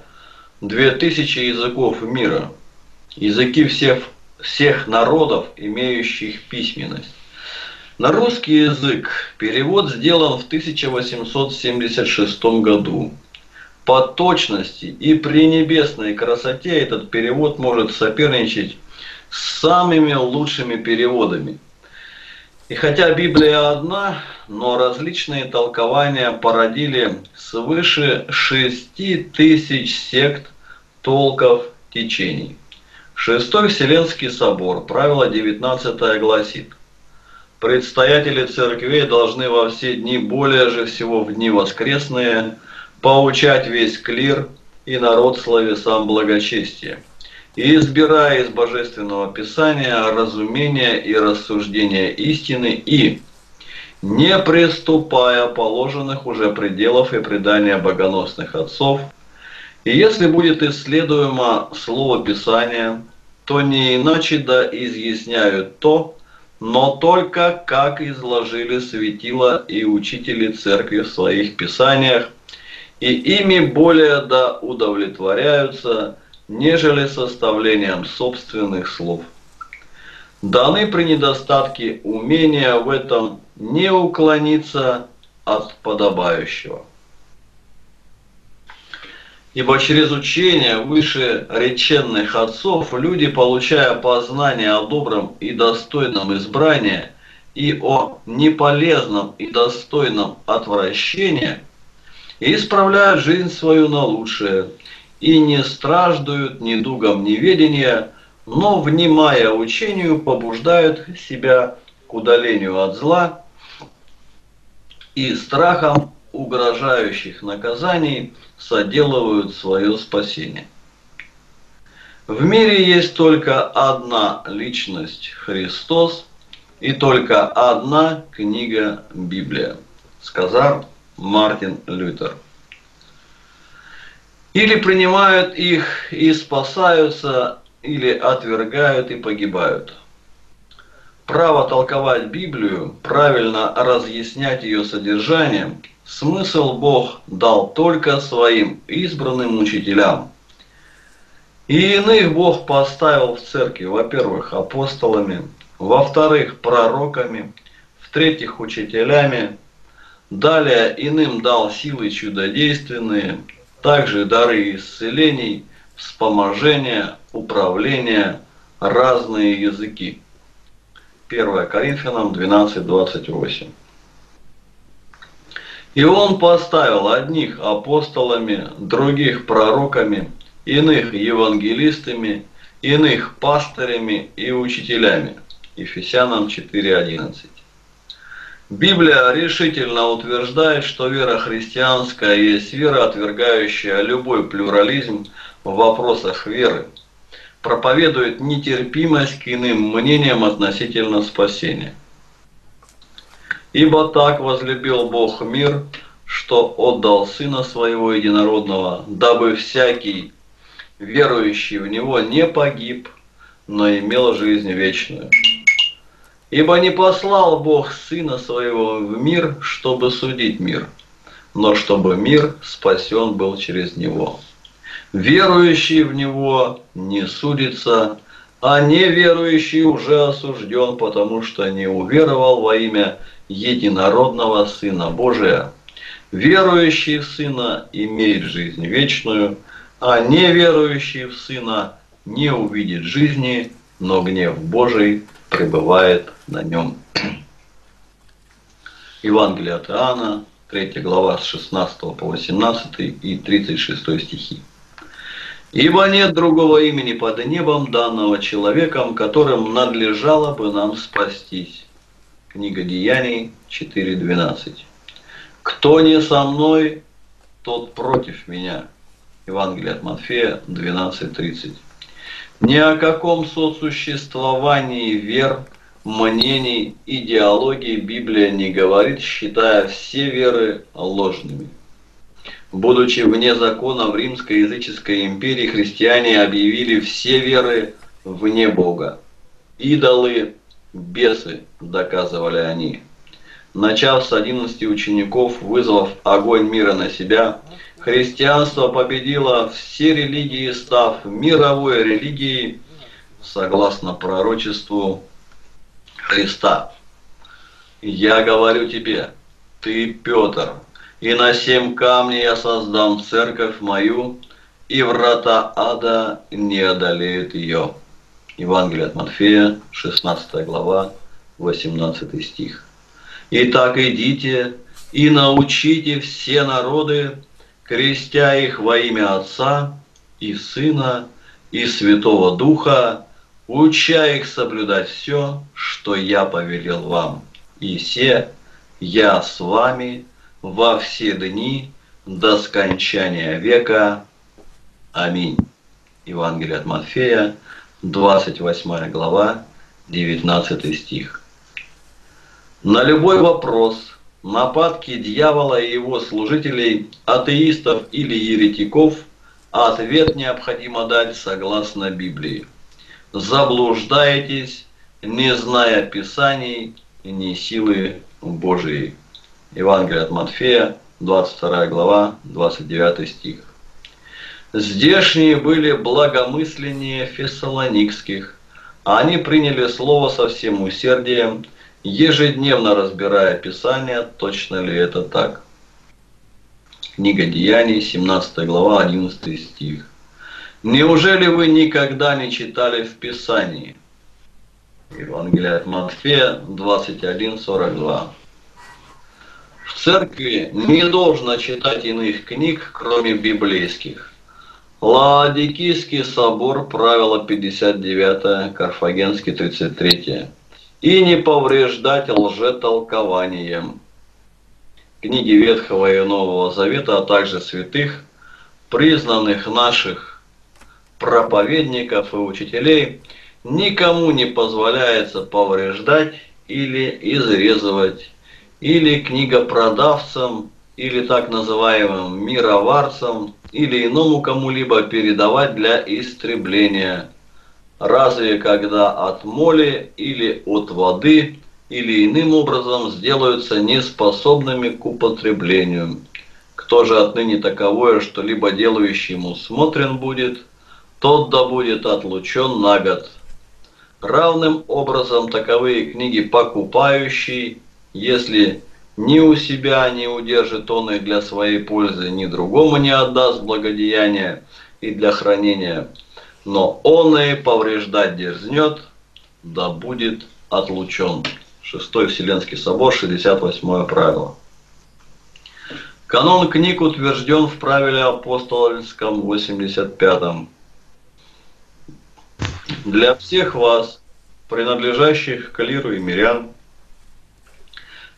2000 языков мира. Языки всех народов, имеющих письменность. На русский язык перевод сделан в 1876 году. По точности и пренебесной красоте этот перевод может соперничать с самыми лучшими переводами. И хотя Библия одна, но различные толкования породили свыше 6000 сект, толков, течений. Шестой Вселенский собор, правило 19 гласит: «Предстоятели церквей должны во все дни, более же всего в дни воскресные, поучать весь клир и народ словесам благочестия, и избирая из Божественного Писания разумение и рассуждение истины, и, не приступая положенных уже пределов и предания богоносных отцов, и если будет исследуемо слово Писания, то не иначе да изъясняют то, но только как изложили светила и учители церкви в своих писаниях, и ими более да удовлетворяются, нежели составлением собственных слов. Даны при недостатке умения в этом не уклониться от подобающего. Ибо через учение вышереченных отцов люди, получая познание о добром и достойном избрании и о неполезном и достойном отвращении, исправляют жизнь свою на лучшее, и не страждают недугом неведения, но, внимая учению, побуждают себя к удалению от зла и страхом угрожающих наказаний соделывают свое спасение. В мире есть только одна личность – Христос, и только одна книга – Библия», – сказал Мартин Лютер. Или принимают их и спасаются, или отвергают и погибают. Право толковать Библию, правильно разъяснять ее содержание, смысл Бог дал только своим избранным учителям. И иных Бог поставил в церкви, во-первых, апостолами, во-вторых, пророками, в-третьих, учителями, далее иным дал силы чудодейственные, также дары исцелений, вспоможения, управления, разные языки. 1 Коринфянам 12:28. И он поставил одних апостолами, других пророками, иных евангелистами, иных пастырями и учителями. Ефесянам 4:11. Библия решительно утверждает, что вера христианская есть вера, отвергающая любой плюрализм в вопросах веры, проповедует нетерпимость к иным мнениям относительно спасения. «Ибо так возлюбил Бог мир, что отдал Сына Своего Единородного, дабы всякий, верующий в Него, не погиб, но имел жизнь вечную». Ибо не послал Бог Сына Своего в мир, чтобы судить мир, но чтобы мир спасен был через Него. Верующий в Него не судится, а неверующий уже осужден, потому что не уверовал во имя Единородного Сына Божия. Верующий в Сына имеет жизнь вечную, а неверующий в Сына не увидит жизни, но гнев Божий пребывает на нем. Евангелие от Иоанна, 3 глава, с 16 по 18 и 36 стихи. «Ибо нет другого имени под небом, данного человеком, которым надлежало бы нам спастись». Книга Деяний, 4:12. «Кто не со мной, тот против меня». Евангелие от Матфея, 12:30. Ни о каком сосуществовании вер, мнений, идеологии Библия не говорит, считая все веры ложными. Будучи вне закона в Римской языческой империи, христиане объявили все веры вне Бога. Идолы, бесы, доказывали они. Начав с 11 учеников, вызвав огонь мира на себя, христианство победило все религии, став мировой религией, согласно пророчеству Христа. «Я говорю тебе, ты Петр, и на 7 камней я создам церковь мою, и врата ада не одолеют ее». Евангелие от Матфея, 16 глава, 18 стих. «Итак, идите и научите все народы, крестя их во имя Отца и Сына и Святого Духа, уча их соблюдать все, что я повелел вам. И се, я с вами во все дни до скончания века. Аминь». Евангелие от Матфея, 28 глава, 19 стих. На любой вопрос, нападки дьявола и его служителей, атеистов или еретиков, ответ необходимо дать согласно Библии. Заблуждаетесь, не зная Писаний, ни силы Божией. Евангелие от Матфея, 22 глава, 29 стих. Здешние были благомысленнее фессалоникских. Они приняли слово со всем усердием, ежедневно разбирая Писание, точно ли это так. Книга Деяний, 17 глава, 11 стих. «Неужели вы никогда не читали в Писании?» Евангелие от Матфея, 21, 42. В церкви не должно читать иных книг, кроме библейских. Лаодикийский собор, правило 59, Карфагенский 33. «И не повреждать лжетолкованием». Книги Ветхого и Нового Завета, а также святых, признанных наших проповедников и учителей, никому не позволяется повреждать или изрезывать, или книгопродавцам, или так называемым мироварцам, или иному кому-либо передавать для истребления. Разве когда от моли или от воды или иным образом сделаются неспособными к употреблению? Кто же отныне таковое, что либо делающему смотрен будет, тот да будет отлучен на год. Равным образом таковые книги покупающий, если ни у себя не удержит он их для своей пользы, ни другому не отдаст благодеяния и для хранения, но он и повреждать дерзнет, да будет отлучен». Шестой Вселенский собор, 68 правило. Канон книг утвержден в правиле апостольском 85. «Для всех вас, принадлежащих к лиру и мирян,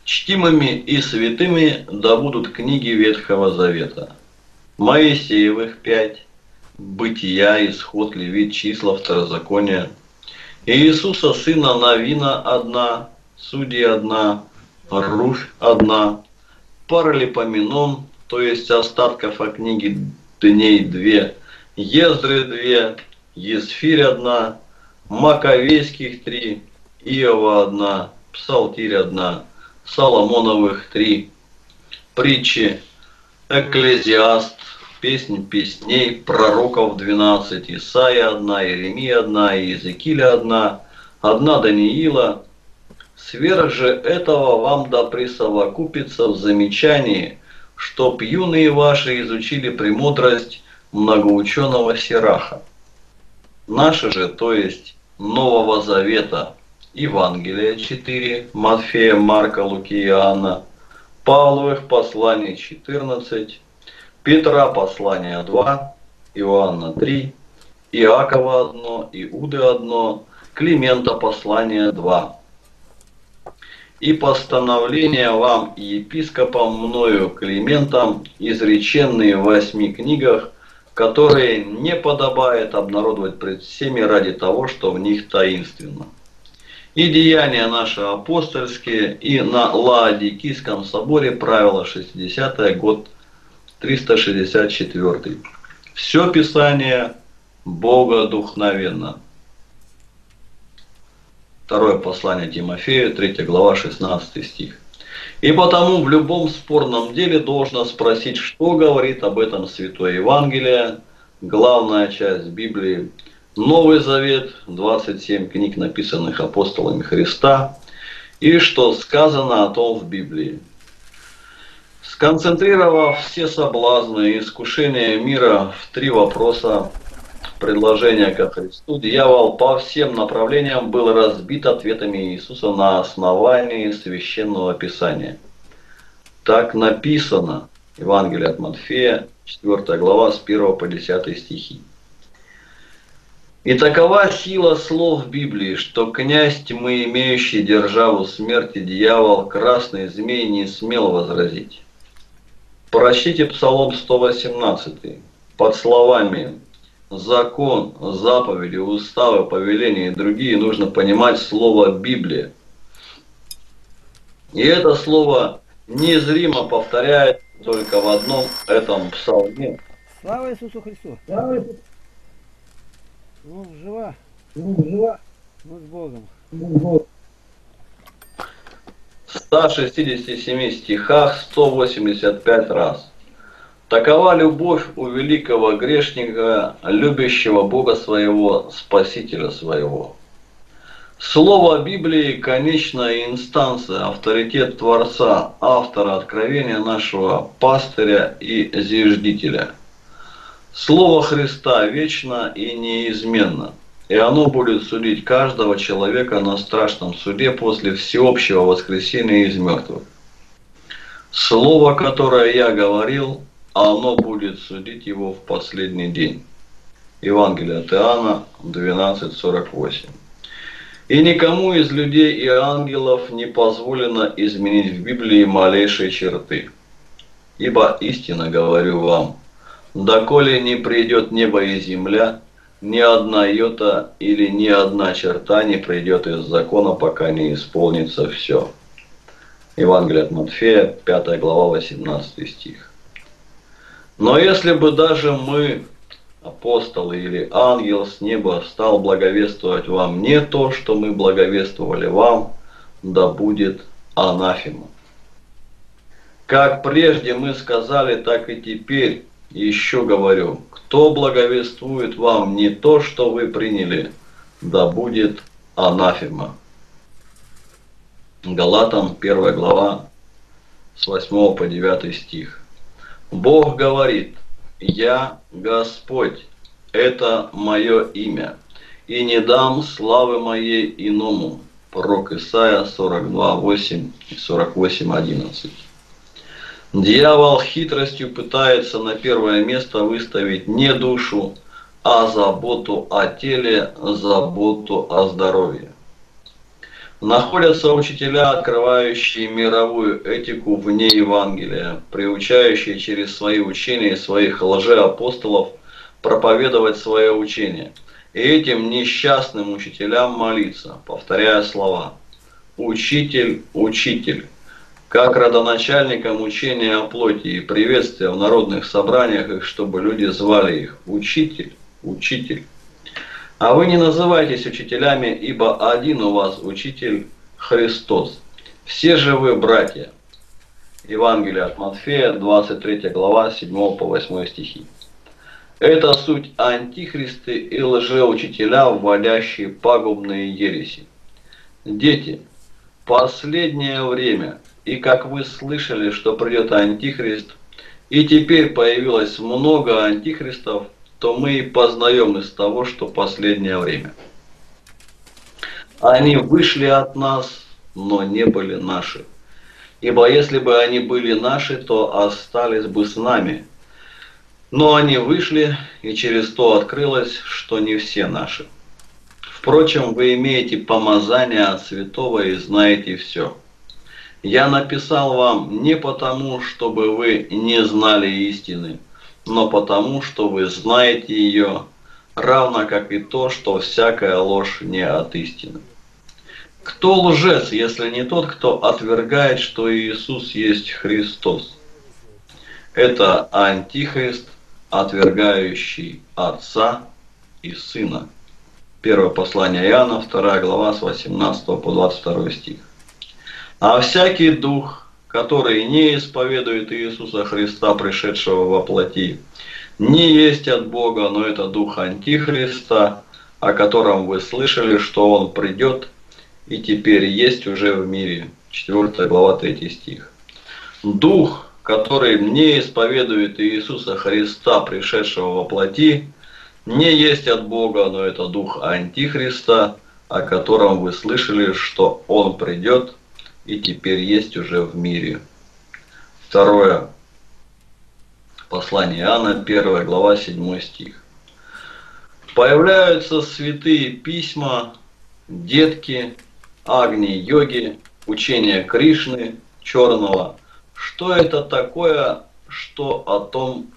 чтимыми и святыми да будут книги Ветхого Завета. Моисеевых 5. Бытия, Исход, Левит, Числа, Второзаконие. Иисуса Сына Навина 1, Судьи 1, Руфь 1, Паралипоменон, то есть остатков от книги Дней 2, Ездры 2, Есфирь 1, Маковейских 3, Иова 1, Псалтирь 1, Соломоновых 3, Притчи, Экклезиаст, Песнь песней, Пророков 12, Исаия 1, Иеремия 1, Иезекииля 1, 1 Даниила. Сверх же этого вам да присовокупится в замечании, чтоб юные ваши изучили премудрость многоученого Сираха. Наши же, то есть Нового Завета, Евангелия 4, Матфея, Марка, Луки и Иоанна, Павловых посланий 14, Петра послания 2, Иоанна 3, Иакова 1, Иуды 1, Климента послания 2. «И постановление вам, епископам мною Климентом, изреченные в 8 книгах, которые не подобает обнародовать пред всеми ради того, что в них таинственно». И деяния наши апостольские, и на Лаодикийском соборе, правило 60, год 364. Все Писание богодухновенно. Второе послание Тимофею, 3 глава, 16 стих. И потому в любом спорном деле должно спросить, что говорит об этом Святое Евангелие, главная часть Библии, Новый Завет, 27 книг, написанных апостолами Христа, и что сказано о том в Библии. Сконцентрировав все соблазны и искушения мира в три вопроса предложения ко Христу, дьявол по всем направлениям был разбит ответами Иисуса на основании Священного Писания. Так написано, Евангелие от Матфея, 4 глава, с 1 по 10 стихи. И такова сила слов Библии, что князь тьмы, имеющий державу смерти, дьявол, красный змей, не смел возразить. Прочтите Псалом 118. Под словами «закон», «заповеди», «уставы», «повеления» и другие нужно понимать слово «Библия». И это слово незримо повторяет только в одном этом псалме. Слава Иисусу Христу! Слава Иисусу! Ну, жива. Ну, жива. Ну, с Богом. 167 стихах 185 раз. Такова любовь у великого грешника, любящего Бога своего, Спасителя своего. Слово Библии – конечная инстанция, авторитет Творца, автора откровения нашего пастыря и зиждителя. Слово Христа вечно и неизменно, и оно будет судить каждого человека на страшном суде после всеобщего воскресения из мертвых. Слово, которое я говорил, оно будет судить его в последний день. Евангелие от Иоанна 12:48. И никому из людей и ангелов не позволено изменить в Библии малейшие черты. Ибо истинно говорю вам, доколе не придет небо и земля, ни одна йота или ни одна черта не придет из закона, пока не исполнится все. Евангелие от Матфея, 5 глава, 18 стих. Но если бы даже мы, апостолы или ангел с неба, стал благовествовать вам не то, что мы благовествовали вам, да будет анафема. Как прежде мы сказали, так и теперь еще говорю, кто благовествует вам не то, что вы приняли, да будет анафема. Галатам 1 глава с 8 по 9 стих. Бог говорит, я Господь, это мое имя, и не дам славы моей иному. Пророк Исаия 42, 8 и 48, 11. Дьявол хитростью пытается на первое место выставить не душу, а заботу о теле, заботу о здоровье. Находятся учителя, открывающие мировую этику вне Евангелия, приучающие через свои учения и своих лжеапостолов проповедовать свое учение. И этим несчастным учителям молиться, повторяя слова «Учитель, учитель». Как родоначальникам учения о плоти и приветствия в народных собраниях их, чтобы люди звали их «Учитель, учитель». А вы не называйтесь учителями, ибо один у вас учитель Христос. Все же вы братья. Евангелие от Матфея, 23 глава, 7 по 8 стихи. Это суть антихристы и лжеучителя, вводящие пагубные ереси. Дети, последнее время... И как вы слышали, что придет антихрист, и теперь появилось много антихристов, то мы и познаем из того, что последнее время. Они вышли от нас, но не были наши. Ибо если бы они были наши, то остались бы с нами. Но они вышли, и через то открылось, что не все наши. Впрочем, вы имеете помазание от святого и знаете все. Я написал вам не потому, чтобы вы не знали истины, но потому, что вы знаете ее, равно как и то, что всякая ложь не от истины. Кто лжец, если не тот, кто отвергает, что Иисус есть Христос? Это антихрист, отвергающий Отца и Сына. Первое послание Иоанна, 2 глава, с 18 по 22 стих. А всякий дух, который не исповедует Иисуса Христа, пришедшего во плоти, не есть от Бога, но это дух антихриста, о котором вы слышали, что он придет и теперь есть уже в мире. 4 глава, 3 стих. Дух, который не исповедует Иисуса Христа, пришедшего во плоти, не есть от Бога, но это дух антихриста, о котором вы слышали, что он придет и теперь есть уже в мире. Второе послание Иоанна, 1 глава, 7 стих. Появляются святые письма, детки, агни-йоги, учение Кришны, черного. Что это такое, что о том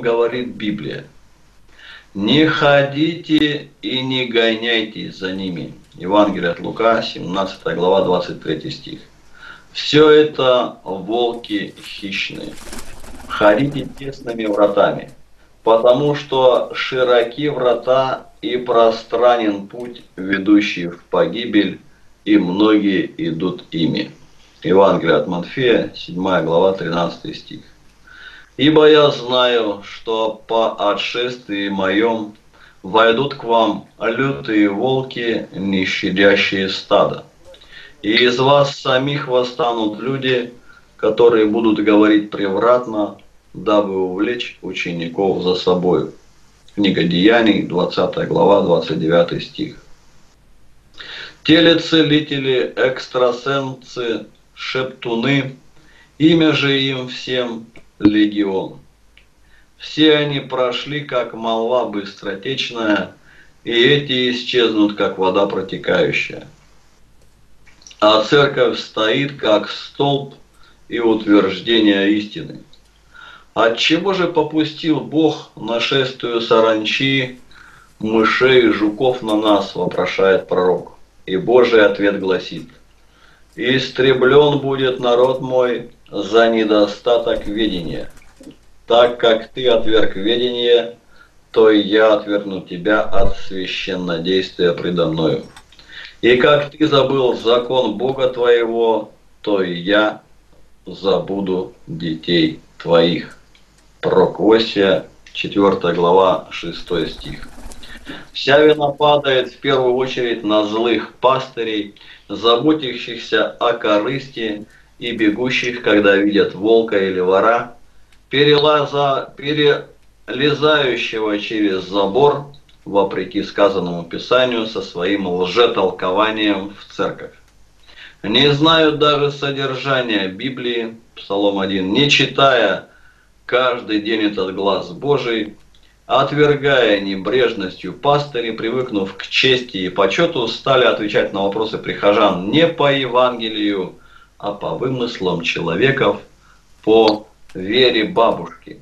говорит Библия? Не ходите и не гоняйтесь за ними. Евангелие от Лука, 17 глава, 23 стих. Все это волки хищные. Ходите тесными вратами, потому что широки врата и пространен путь, ведущий в погибель, и многие идут ими. Евангелие от Матфея, 7 глава, 13 стих. Ибо я знаю, что по отшествии моем войдут к вам лютые волки, не щадящие стада. И из вас самих восстанут люди, которые будут говорить превратно, дабы увлечь учеников за собою. Книга Деяний, 20 глава, 29 стих. Телецелители, экстрасенсы, шептуны, имя же им всем легион. Все они прошли, как молва быстротечная, и эти исчезнут, как вода протекающая. А церковь стоит, как столб и утверждение истины. Отчего же попустил Бог нашествию саранчи, мышей и жуков на нас, вопрошает пророк. И Божий ответ гласит: истреблен будет народ мой за недостаток ведения. Так как ты отверг ведение, то и я отвергну тебя от священнодействия предо мною. И как ты забыл закон Бога твоего, то и я забуду детей твоих. Пророк Осия, 4 глава, 6 стих. Вся вина падает в первую очередь на злых пастырей, заботящихся о корысти и бегущих, когда видят волка или вора, перелезающего через забор, вопреки сказанному Писанию, со своим лжетолкованием в церковь. Не знают даже содержания Библии, Псалом 1, не читая каждый день этот глаз Божий, отвергая небрежностью пастыри, привыкнув к чести и почету, стали отвечать на вопросы прихожан не по Евангелию, а по вымыслам человеков, по вере бабушки.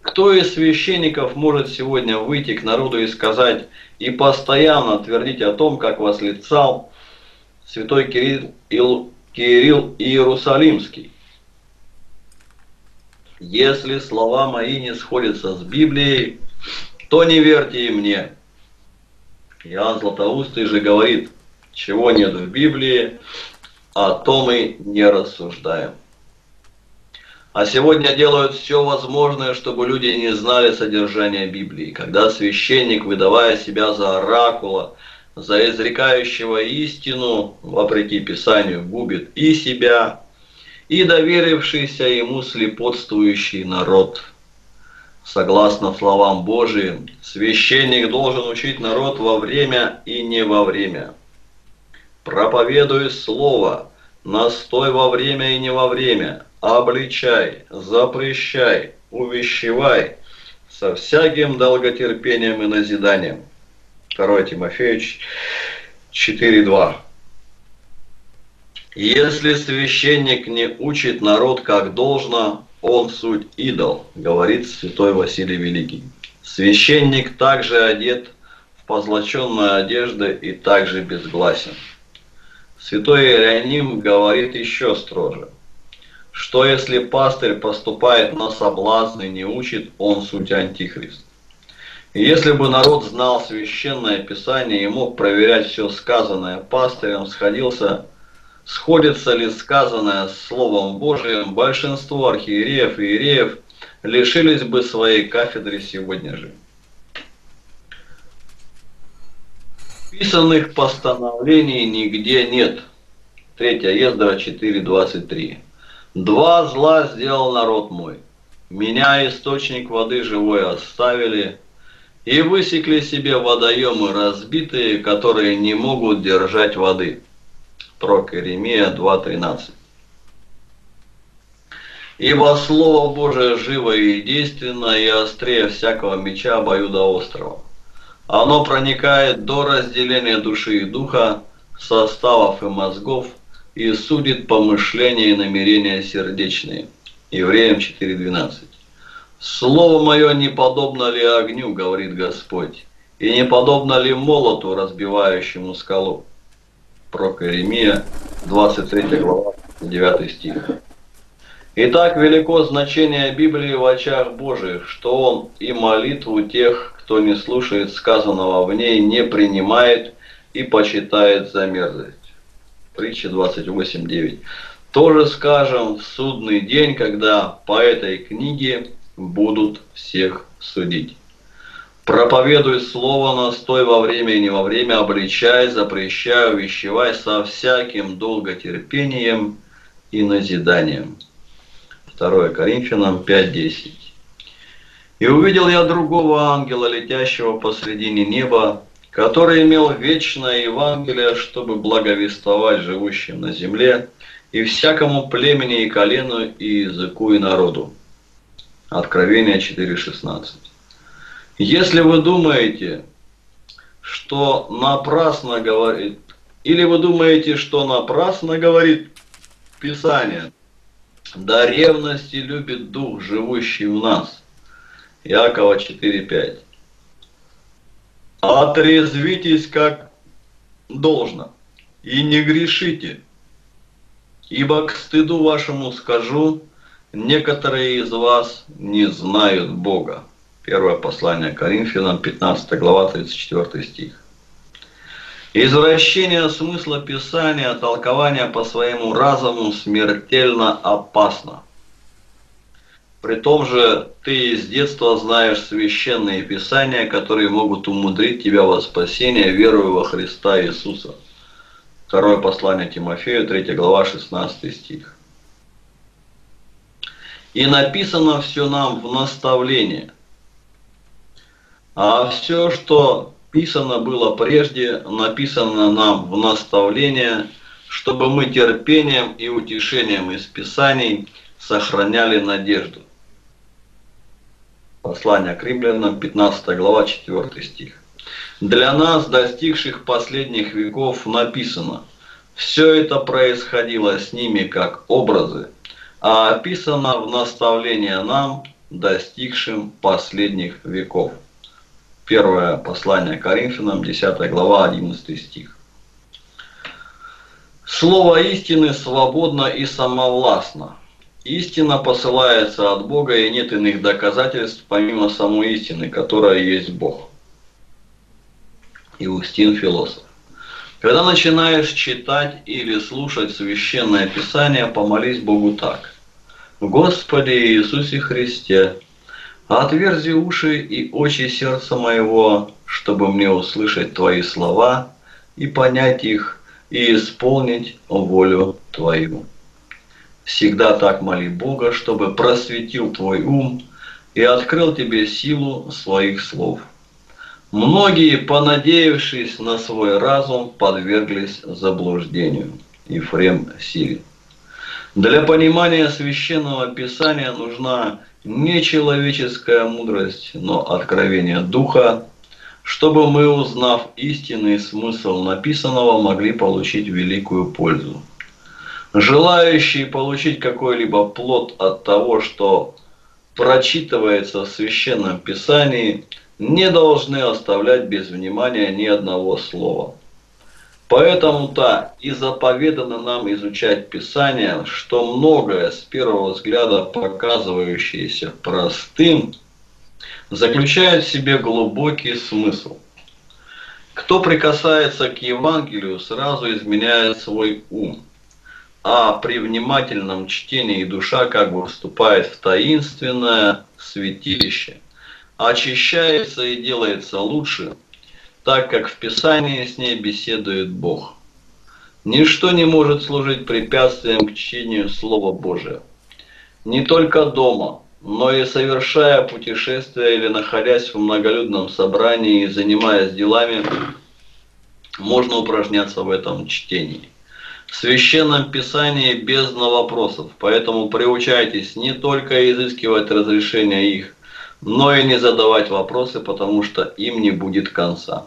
Кто из священников может сегодня выйти к народу и сказать, и постоянно твердить о том, как восклицал святой Кирилл Иерусалимский? Если слова мои не сходятся с Библией, то не верьте и мне. Иоанн Златоустый же говорит: чего нет в Библии, о том и не рассуждаем. А сегодня делают все возможное, чтобы люди не знали содержания Библии. Когда священник, выдавая себя за оракула, за изрекающего истину, вопреки Писанию, губит и себя, и доверившийся ему слепотствующий народ. Согласно словам Божиим, священник должен учить народ во время и не во время. Проповедуй слово, настой во время и не во время, обличай, запрещай, увещевай со всяким долготерпением и назиданием. 2 Тимофею 4:2. Если священник не учит народ как должно, он суть идол, говорит святой Василий Великий. Священник также одет в позолоченную одежду и также безгласен. Святой Иероним говорит еще строже: что если пастырь поступает на соблазн и не учит, он суть антихрист. И если бы народ знал священное писание и мог проверять все сказанное пастырем, сходится ли сказанное с Словом Божиим, большинство архиереев и иереев лишились бы своей кафедры сегодня же. Писанных постановлений нигде нет. 3 Ездра 4:23. «Два зла сделал народ мой. Меня, источник воды живой, оставили, и высекли себе водоемы разбитые, которые не могут держать воды». Пророк Иеремия 2:13. «Ибо Слово Божие живо и действенно, и острее всякого меча обоюдоострого. Оно проникает до разделения души и духа, составов и мозгов, и судит помышления и намерения сердечные». Евреям 4:12. «Слово мое не подобно ли огню, говорит Господь, и не подобно ли молоту, разбивающему скалу». Пророк Иеремия, 23 глава, 9 стих. Итак, велико значение Библии в очах Божиих, что он и молитву тех, кто не слушает сказанного в ней, не принимает и почитает за мерзость. Притча 28:9. Тоже скажем в судный день, когда по этой книге будут всех судить. «Проповедуй слово, настой во время и не во время, обличай, запрещай, увещевай со всяким долготерпением и назиданием». 2 Коринфянам 5:10. «И увидел я другого ангела, летящего посредине неба, который имел вечное Евангелие, чтобы благовествовать живущим на земле и всякому племени и колену и языку и народу». Откровение 4:16. Если вы думаете, что напрасно говорит, Писание, «Да ревности любит Дух, живущий в нас». Иакова 4:5. «Отрезвитесь, как должно, и не грешите, ибо к стыду вашему скажу, некоторые из вас не знают Бога». Первое послание Коринфянам, 15 глава, 34 стих. Извращение смысла Писания, толкование по своему разуму смертельно опасно. При том же ты с детства знаешь священные Писания, которые могут умудрить тебя во спасение, верою во Христа Иисуса. Второе послание Тимофею, 3 глава, 16 стих. «И написано все нам в наставление. А все, что писано было прежде, написано нам в наставление, чтобы мы терпением и утешением из Писаний сохраняли надежду». Послание к Римлянам, 15 глава, 4 стих. «Для нас, достигших последних веков, написано, все это происходило с ними как образы, а описано в наставление нам, достигшим последних веков». Первое послание Коринфянам, 10 глава, 11 стих. «Слово истины свободно и самовластно. Истина посылается от Бога, и нет иных доказательств, помимо самой истины, которая есть Бог». Иустин, философ. «Когда начинаешь читать или слушать священное Писание, помолись Богу так. Господи Иисусе Христе, отверзи уши и очи сердца моего, чтобы мне услышать Твои слова и понять их, и исполнить волю Твою. Всегда так моли Бога, чтобы просветил Твой ум и открыл Тебе силу своих слов. Многие, понадеявшись на свой разум, подверглись заблуждению». Ефрем Сирин. «Для понимания священного Писания нужна не человеческая мудрость, но откровение Духа, чтобы мы, узнав истинный смысл написанного, могли получить великую пользу. Желающий получить какой-либо плод от того, что прочитывается в Священном Писании, не должны оставлять без внимания ни одного слова. Поэтому-то и заповедано нам изучать Писание, что многое с первого взгляда показывающееся простым, заключает в себе глубокий смысл. Кто прикасается к Евангелию, сразу изменяет свой ум, а при внимательном чтении душа как бы вступает в таинственное святилище, очищается и делается лучше, так как в Писании с ней беседует Бог. Ничто не может служить препятствием к чтению Слова Божия. Не только дома, но и совершая путешествия или находясь в многолюдном собрании и занимаясь делами, можно упражняться в этом чтении. В Священном Писании бездна вопросов, поэтому приучайтесь не только изыскивать разрешения их, но и не задавать вопросы, потому что им не будет конца.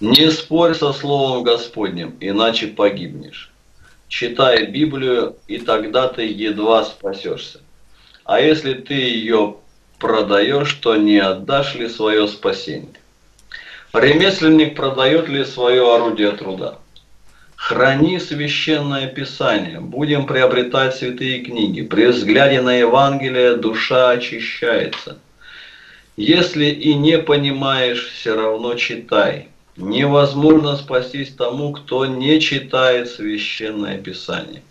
Не спорь со Словом Господним, иначе погибнешь. Читай Библию, и тогда ты едва спасешься. А если ты ее продаешь, то не отдашь ли свое спасение? Ремесленник продает ли свое орудие труда? Храни Священное Писание, будем приобретать святые книги. При взгляде на Евангелие душа очищается. Если и не понимаешь, все равно читай. Невозможно спастись тому, кто не читает Священное Писание.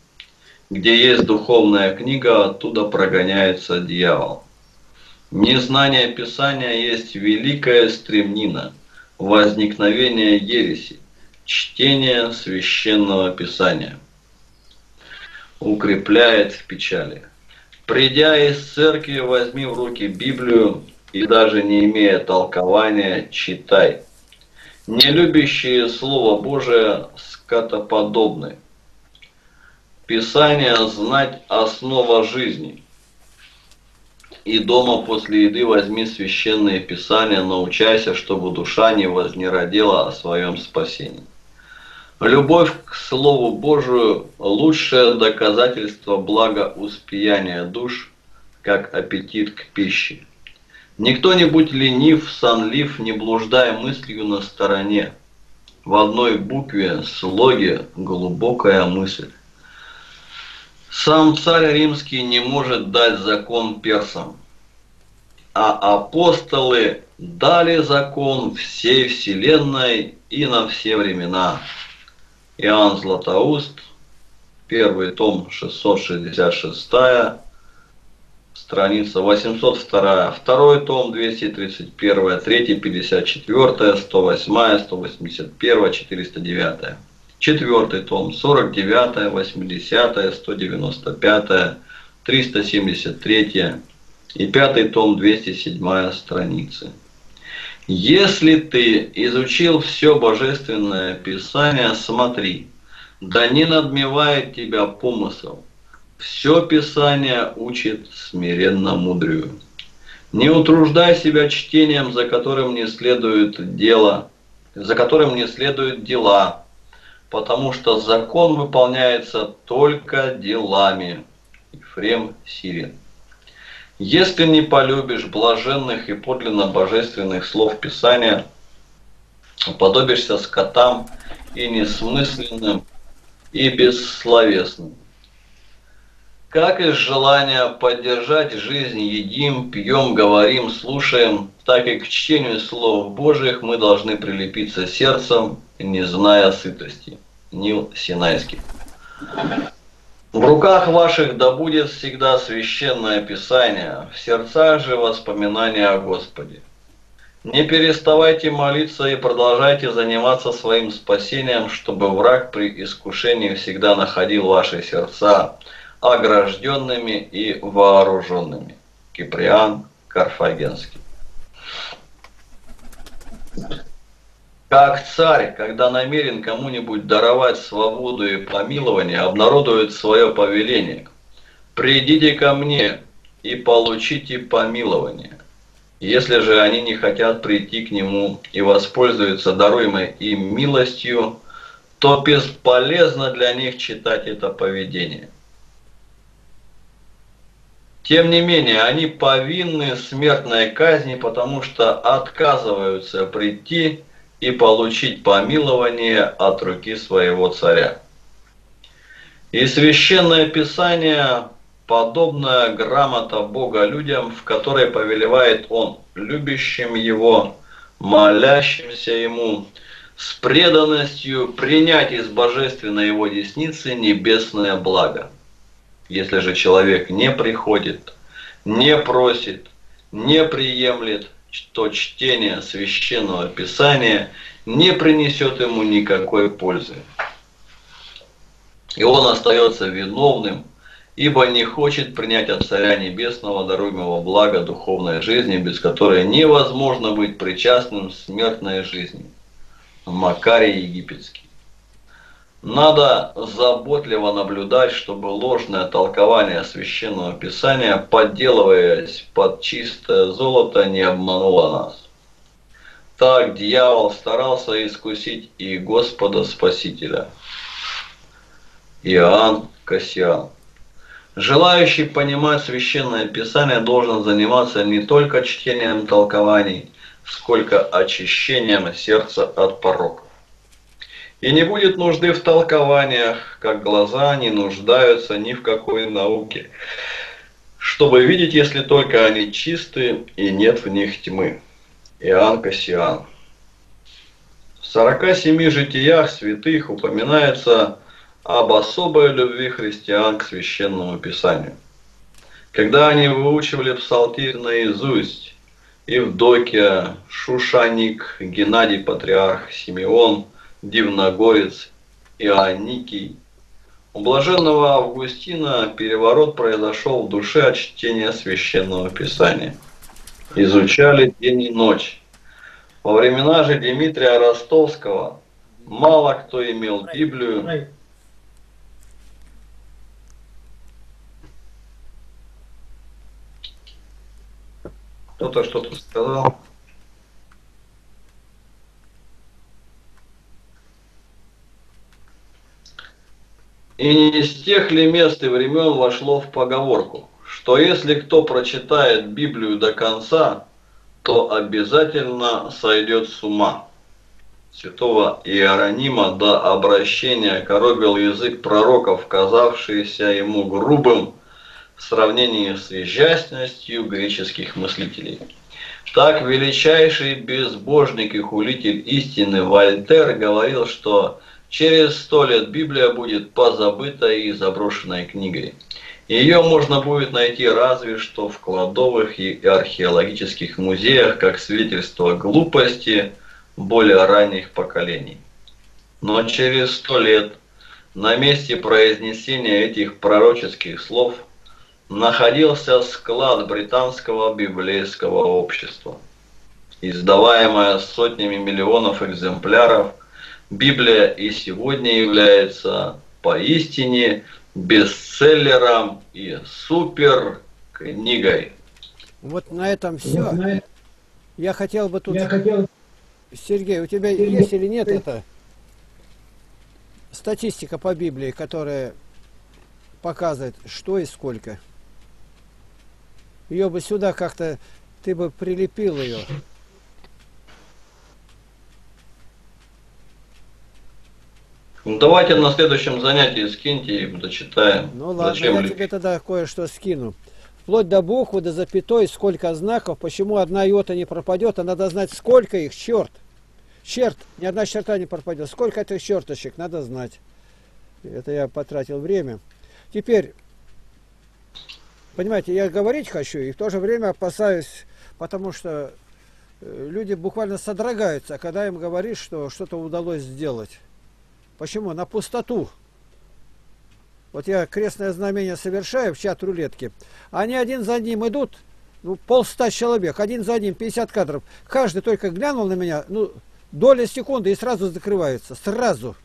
Где есть духовная книга, оттуда прогоняется дьявол. Незнание Писания есть великая стремнина, возникновение ереси. Чтение Священного Писания укрепляет в печали. Придя из церкви, возьми в руки Библию и даже не имея толкования, читай. Нелюбящие Слово Божие скотоподобны. Писание знать основа жизни. И дома после еды возьми Священное Писание, научайся, чтобы душа не вознеродила о своем спасении. Любовь к Слову Божию – лучшее доказательство благоуспеяния душ, как аппетит к пище. Никто не будь ленив, сонлив, не блуждая мыслью на стороне. В одной букве, слоге – глубокая мысль. Сам царь римский не может дать закон персам, а апостолы дали закон всей вселенной и на все времена. Иоанн Златоуст, 1 том, 666, страница 802, 2 том, 231, 3, 54, 108, 181, 409. 4 том, 49, 80, 195, 373 и 5 том, 207 страницы. Если ты изучил все Божественное Писание, смотри, да не надмевает тебя помысл. Все Писание учит смиренно мудрию. Не утруждай себя чтением, за которым не следуют дела. Потому что закон выполняется только делами. Ефрем Сирин. Если не полюбишь блаженных и подлинно божественных слов Писания, уподобишься скотам и несмысленным, и бессловесным. Как из желания поддержать жизнь едим, пьем, говорим, слушаем, так и к чтению слов Божьих мы должны прилепиться сердцем, не зная сытости. Нил Синайский. В руках ваших да будет всегда Священное Писание, в сердцах же воспоминания о Господе. Не переставайте молиться и продолжайте заниматься своим спасением, чтобы враг при искушении всегда находил ваши сердца огражденными и вооруженными. Киприан Карфагенский. Как царь, когда намерен кому-нибудь даровать свободу и помилование, обнародует свое повеление. «Придите ко мне и получите помилование». Если же они не хотят прийти к нему и воспользуются даруемой им милостью, то бесполезно для них читать это поведение. Тем не менее, они повинны смертной казни, потому что отказываются прийти и получить помилование от руки своего царя. И Священное Писание подобная грамота Бога людям, в которой повелевает Он любящим Его, молящимся Ему, с преданностью принять из божественной Его десницы небесное благо. Если же человек не приходит, не просит, не приемлет, то чтение Священного Писания не принесет ему никакой пользы. И он остается виновным, ибо не хочет принять от Царя Небесного даруемого блага духовной жизни, без которой невозможно быть причастным к смертной жизни. Макарий Египетский. Надо заботливо наблюдать, чтобы ложное толкование Священного Писания, подделываясь под чистое золото, не обмануло нас. Так дьявол старался искусить и Господа Спасителя. Иоанн Кассиан. Желающий понимать Священное Писание должен заниматься не только чтением толкований, сколько очищением сердца от пороков. И не будет нужды в толкованиях, как глаза не нуждаются ни в какой науке, чтобы видеть, если только они чисты и нет в них тьмы. Иоанн Кассиан. В 47 житиях святых упоминается об особой любви христиан к Священному Писанию. Когда они выучивали псалтирь наизусть, Евдокия, Шушаник, Геннадий Патриарх, Симеон, Дивногорец, Иоанникий, у блаженного Августина переворот произошел в душе от чтения Священного Писания. Изучали день и ночь. Во времена же Дмитрия Ростовского мало кто имел Библию, кто-то что-то сказал. И не из тех ли мест и времен вошло в поговорку, что если кто прочитает Библию до конца, то обязательно сойдет с ума. Святого Иеронима до обращения коробил язык пророков, казавшийся ему грубым, в сравнении с изящностью греческих мыслителей. Так величайший безбожник и хулитель истины Вольтер говорил, что через 100 лет Библия будет позабытой и заброшенной книгой. Ее можно будет найти разве что в кладовых и археологических музеях, как свидетельство глупости более ранних поколений. Но через 100 лет на месте произнесения этих пророческих слов находился склад британского библейского общества. Издаваемая сотнями миллионов экземпляров, Библия и сегодня является поистине бестселлером и суперкнигой. Вот на этом все. Я хотел бы тут... Сергей, у тебя есть или нет это статистика по Библии, которая показывает, что и сколько? Ее бы сюда как-то, ты бы прилепил ее. Давайте на следующем занятии скиньте и дочитаем. Ну ладно, я тебе тогда кое-что скину. Вплоть до буквы, до запятой, сколько знаков, почему одна йота не пропадет, а надо знать, сколько их, ни одна черта не пропадет. Сколько этих черточек, надо знать. Это я потратил время. Теперь, понимаете, я говорить хочу и в то же время опасаюсь, потому что люди буквально содрогаются, когда им говоришь, что что-то удалось сделать. Почему? На пустоту. Вот я крестное знамение совершаю в чат рулетки. Они один за одним идут, ну, 100 человек, один за одним, 50 кадров. Каждый только глянул на меня, ну, доля секунды и сразу закрывается, сразу.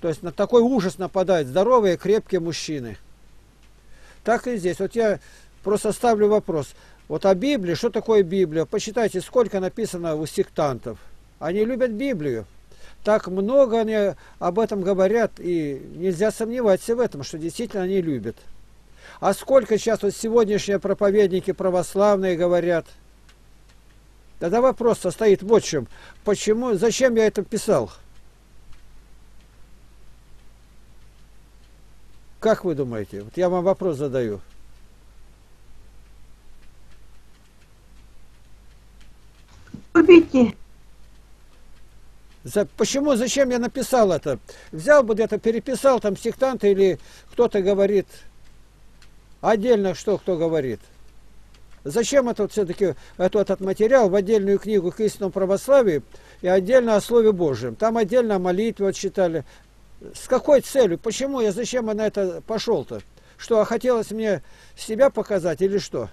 То есть на такой ужас нападают здоровые, крепкие мужчины. Так и здесь. Вот я просто ставлю вопрос. Вот о Библии, что такое Библия? Посчитайте, сколько написано у сектантов. Они любят Библию. Так много они об этом говорят, и нельзя сомневаться в этом, что действительно они любят. А сколько сейчас вот сегодняшние проповедники православные говорят? Тогда вопрос состоит вот в чем. Почему, зачем я это писал? Как вы думаете? Вот я вам вопрос задаю. Любите. Почему, зачем я написал это? Взял бы где-то, переписал, там сектант или кто-то говорит. Отдельно что кто говорит. Зачем это вот все-таки этот материал в отдельную книгу к истинному православию и отдельно о Слове Божьем? Там отдельно молитву отчитали. С какой целью? Почему я, зачем я на это пошел-то? Что, а хотелось мне себя показать или что?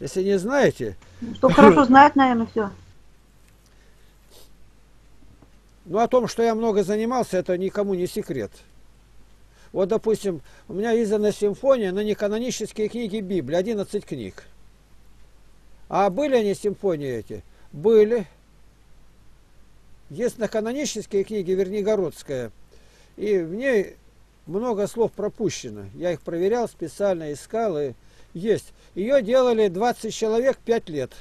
Если не знаете... Что хорошо знает, наверное, все. Ну, о том, что я много занимался, это никому не секрет. Вот, допустим, у меня издана симфония на неканонические книги Библии, 11 книг. А были они симфонии эти? Были. Есть на канонические книги Вернигородская, и в ней много слов пропущено. Я их проверял специально, искал, и есть. Ее делали 20 человек 5 лет.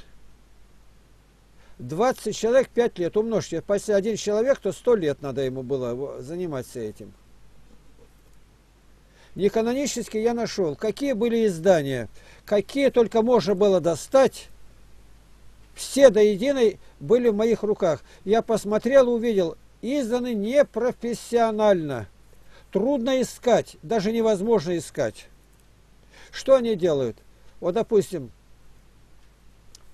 20 человек 5 лет, умножьте, почти один человек, то 100 лет надо ему было заниматься этим. Неканонически я нашел, какие были издания, какие только можно было достать, все до единой были в моих руках. Я посмотрел, увидел, изданы непрофессионально, трудно искать, даже невозможно искать. Что они делают? Вот, допустим,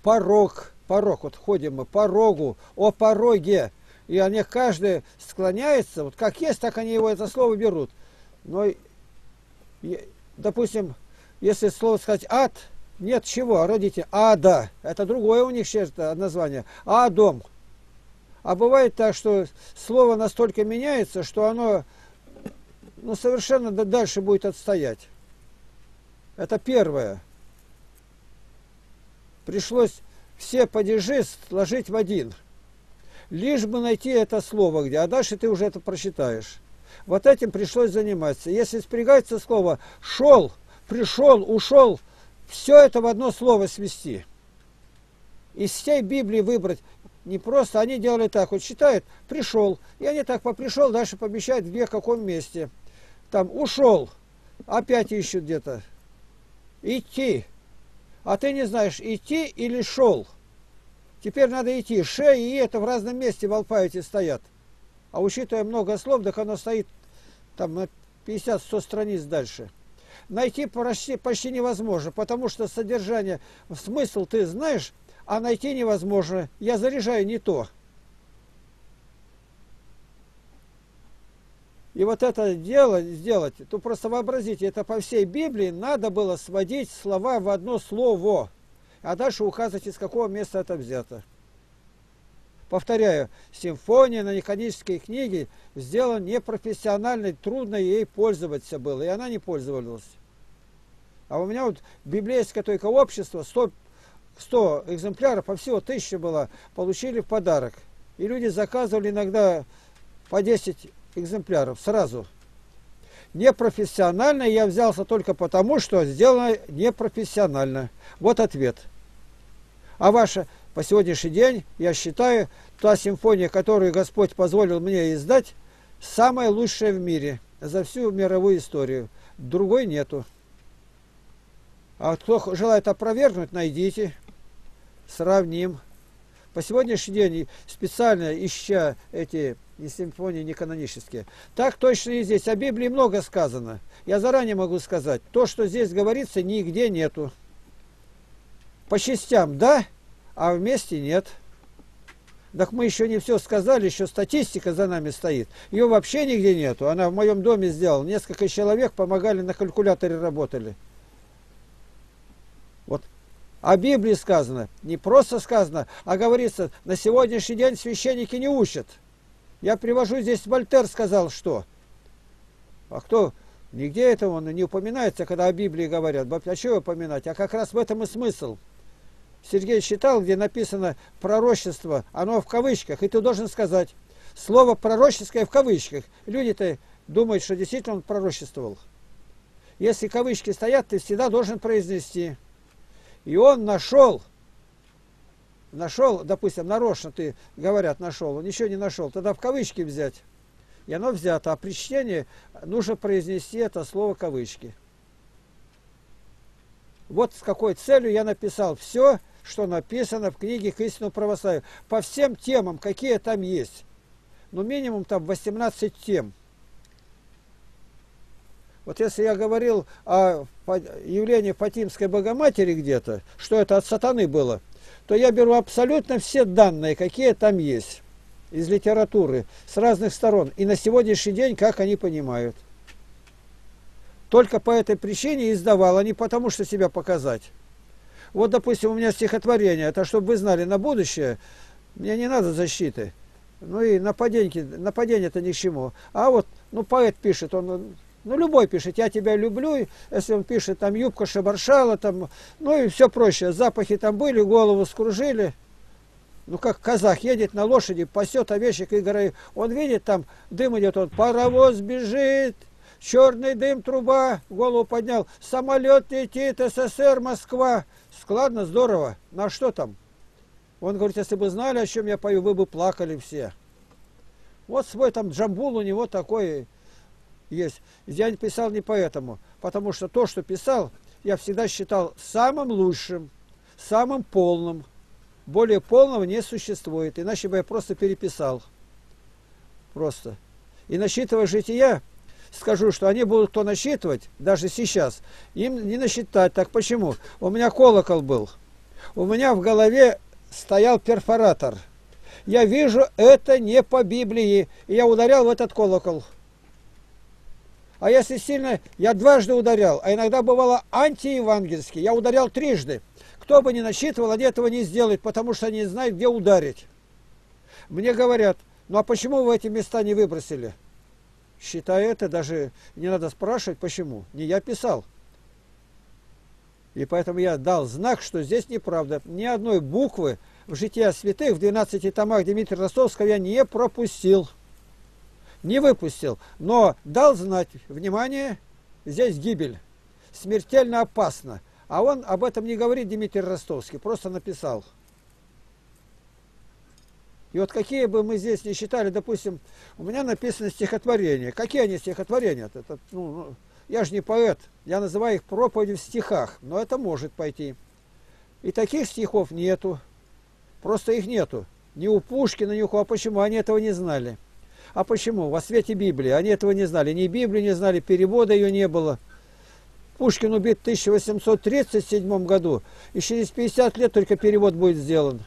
порог, вот ходим мы, порогу, о пороге. И они каждый склоняется, вот как есть, так они его это слово берут. Но, допустим, если слово сказать ад, нет чего, родите, ада. Это другое у них название, адом. А бывает так, что слово настолько меняется, что оно ну, совершенно дальше будет отстоять. Это первое. Пришлось все падежи сложить в один. Лишь бы найти это слово где, а дальше ты уже это прочитаешь. Вот этим пришлось заниматься. Если спрягается слово «шел», «пришел», «ушел», все это в одно слово свести. Из всей Библии выбрать. Не просто они делали так, вот читают «пришел», и они так «пришел», дальше помещают где, в каком месте. Там «ушел», опять ищут где-то. «Идти». А ты не знаешь, идти или шел. Теперь надо идти. Ше и это в разном месте в алфавите стоят. А учитывая много слов, так оно стоит там на 50-100 страниц дальше. Найти почти невозможно, потому что содержание, смысл ты знаешь, а найти невозможно. Я заряжаю не то. И вот это дело сделать, то просто вообразите, это по всей Библии надо было сводить слова в одно слово, а дальше указывать, из какого места это взято. Повторяю, симфония на неканонические книги сделана непрофессиональной, трудно ей пользоваться было, и она не пользовалась. А у меня вот библейское только общество, 100 экземпляров, а всего 1000 было, получили в подарок. И люди заказывали иногда по 10 экземпляров сразу. Непрофессионально я взялся только потому, что сделано непрофессионально. Вот ответ. А ваша по сегодняшний день, я считаю, та симфония, которую Господь позволил мне издать, самая лучшая в мире за всю мировую историю. Другой нету. А кто желает опровергнуть, найдите, сравним. По сегодняшний день, специально ища эти и симфонии неканонические. Так точно и здесь. О Библии много сказано. Я заранее могу сказать. То, что здесь говорится, нигде нету. По частям, да, а вместе нет. Так мы еще не все сказали, еще статистика за нами стоит. Ее вообще нигде нету. Она в моем доме сделала. Несколько человек помогали, на калькуляторе работали. Вот. О Библии сказано. Не просто сказано, а говорится, на сегодняшний день священники не учат. Я привожу здесь, Вольтер сказал, что. А кто? Нигде этого не упоминается, когда о Библии говорят. А чего упоминать? А как раз в этом и смысл. Сергей читал, где написано пророчество, оно в кавычках, и ты должен сказать, слово пророческое в кавычках. Люди-то думают, что действительно он пророчествовал. Если кавычки стоят, ты всегда должен произнести. И он нашел. Нашел, допустим, нарочно ты, говорят, нашел. Он ничего не нашел. Тогда в кавычки взять. И оно взято. А при чтении нужно произнести это слово кавычки. Вот с какой целью я написал все, что написано в книге «К истинному православию». По всем темам, какие там есть. Ну, минимум там 18 тем. Вот если я говорил о явлении Фатимской Богоматери где-то, что это от сатаны было, то я беру абсолютно все данные, какие там есть, из литературы, с разных сторон, и на сегодняшний день, как они понимают. Только по этой причине издавал, а не потому, что себя показать. Вот, допустим, у меня стихотворение, это чтобы вы знали на будущее, мне не надо защиты. Ну и нападение-то ни к чему. А вот, ну, поэт пишет, он, ну, любой пишет, я тебя люблю, если он пишет, там, юбка шебаршала, там, ну и все проще, запахи там были, голову скружили. Ну, как казах едет на лошади, пасет овечек Игоря, он видит, там, дым идет, он, паровоз бежит, черный дым, труба, голову поднял, самолет летит, СССР, Москва. Складно, здорово, на что там? Он говорит, если бы знали, о чем я пою, вы бы плакали все. Вот свой там джамбул у него такой есть. Я писал не поэтому, потому что то, что писал, я всегда считал самым лучшим, самым полным. Более полного не существует, иначе бы я просто переписал. Просто. И насчитывая жития, скажу, что они будут то насчитывать, даже сейчас, им не насчитать. Так почему? У меня колокол был, у меня в голове стоял перфоратор. Я вижу, это не по Библии. И я ударял в этот колокол. А если сильно, я дважды ударял. А иногда бывало антиевангельски. Я ударял трижды. Кто бы ни насчитывал, они этого не сделают, потому что они не знают, где ударить. Мне говорят, ну а почему вы эти места не выбросили? Считаю это, даже не надо спрашивать, почему. Не я писал. И поэтому я дал знак, что здесь неправда. Ни одной буквы в «Жития святых» в 12 томах Дмитрия Ростовского я не пропустил, не выпустил. Но дал знать, внимание, здесь гибель, смертельно опасно. А он об этом не говорит, Дмитрий Ростовский, просто написал. И вот какие бы мы здесь ни считали, допустим, у меня написано стихотворение. Какие они стихотворения? Это, ну, я же не поэт, я называю их проповедью в стихах, но это может пойти. И таких стихов нету, просто их нету. Ни у Пушкина, ни у кого. А почему? Они этого не знали. А почему? Во свете Библии они этого не знали. Ни Библию не знали, перевода ее не было. Пушкин убит в 1837 году, и через 50 лет только перевод будет сделан.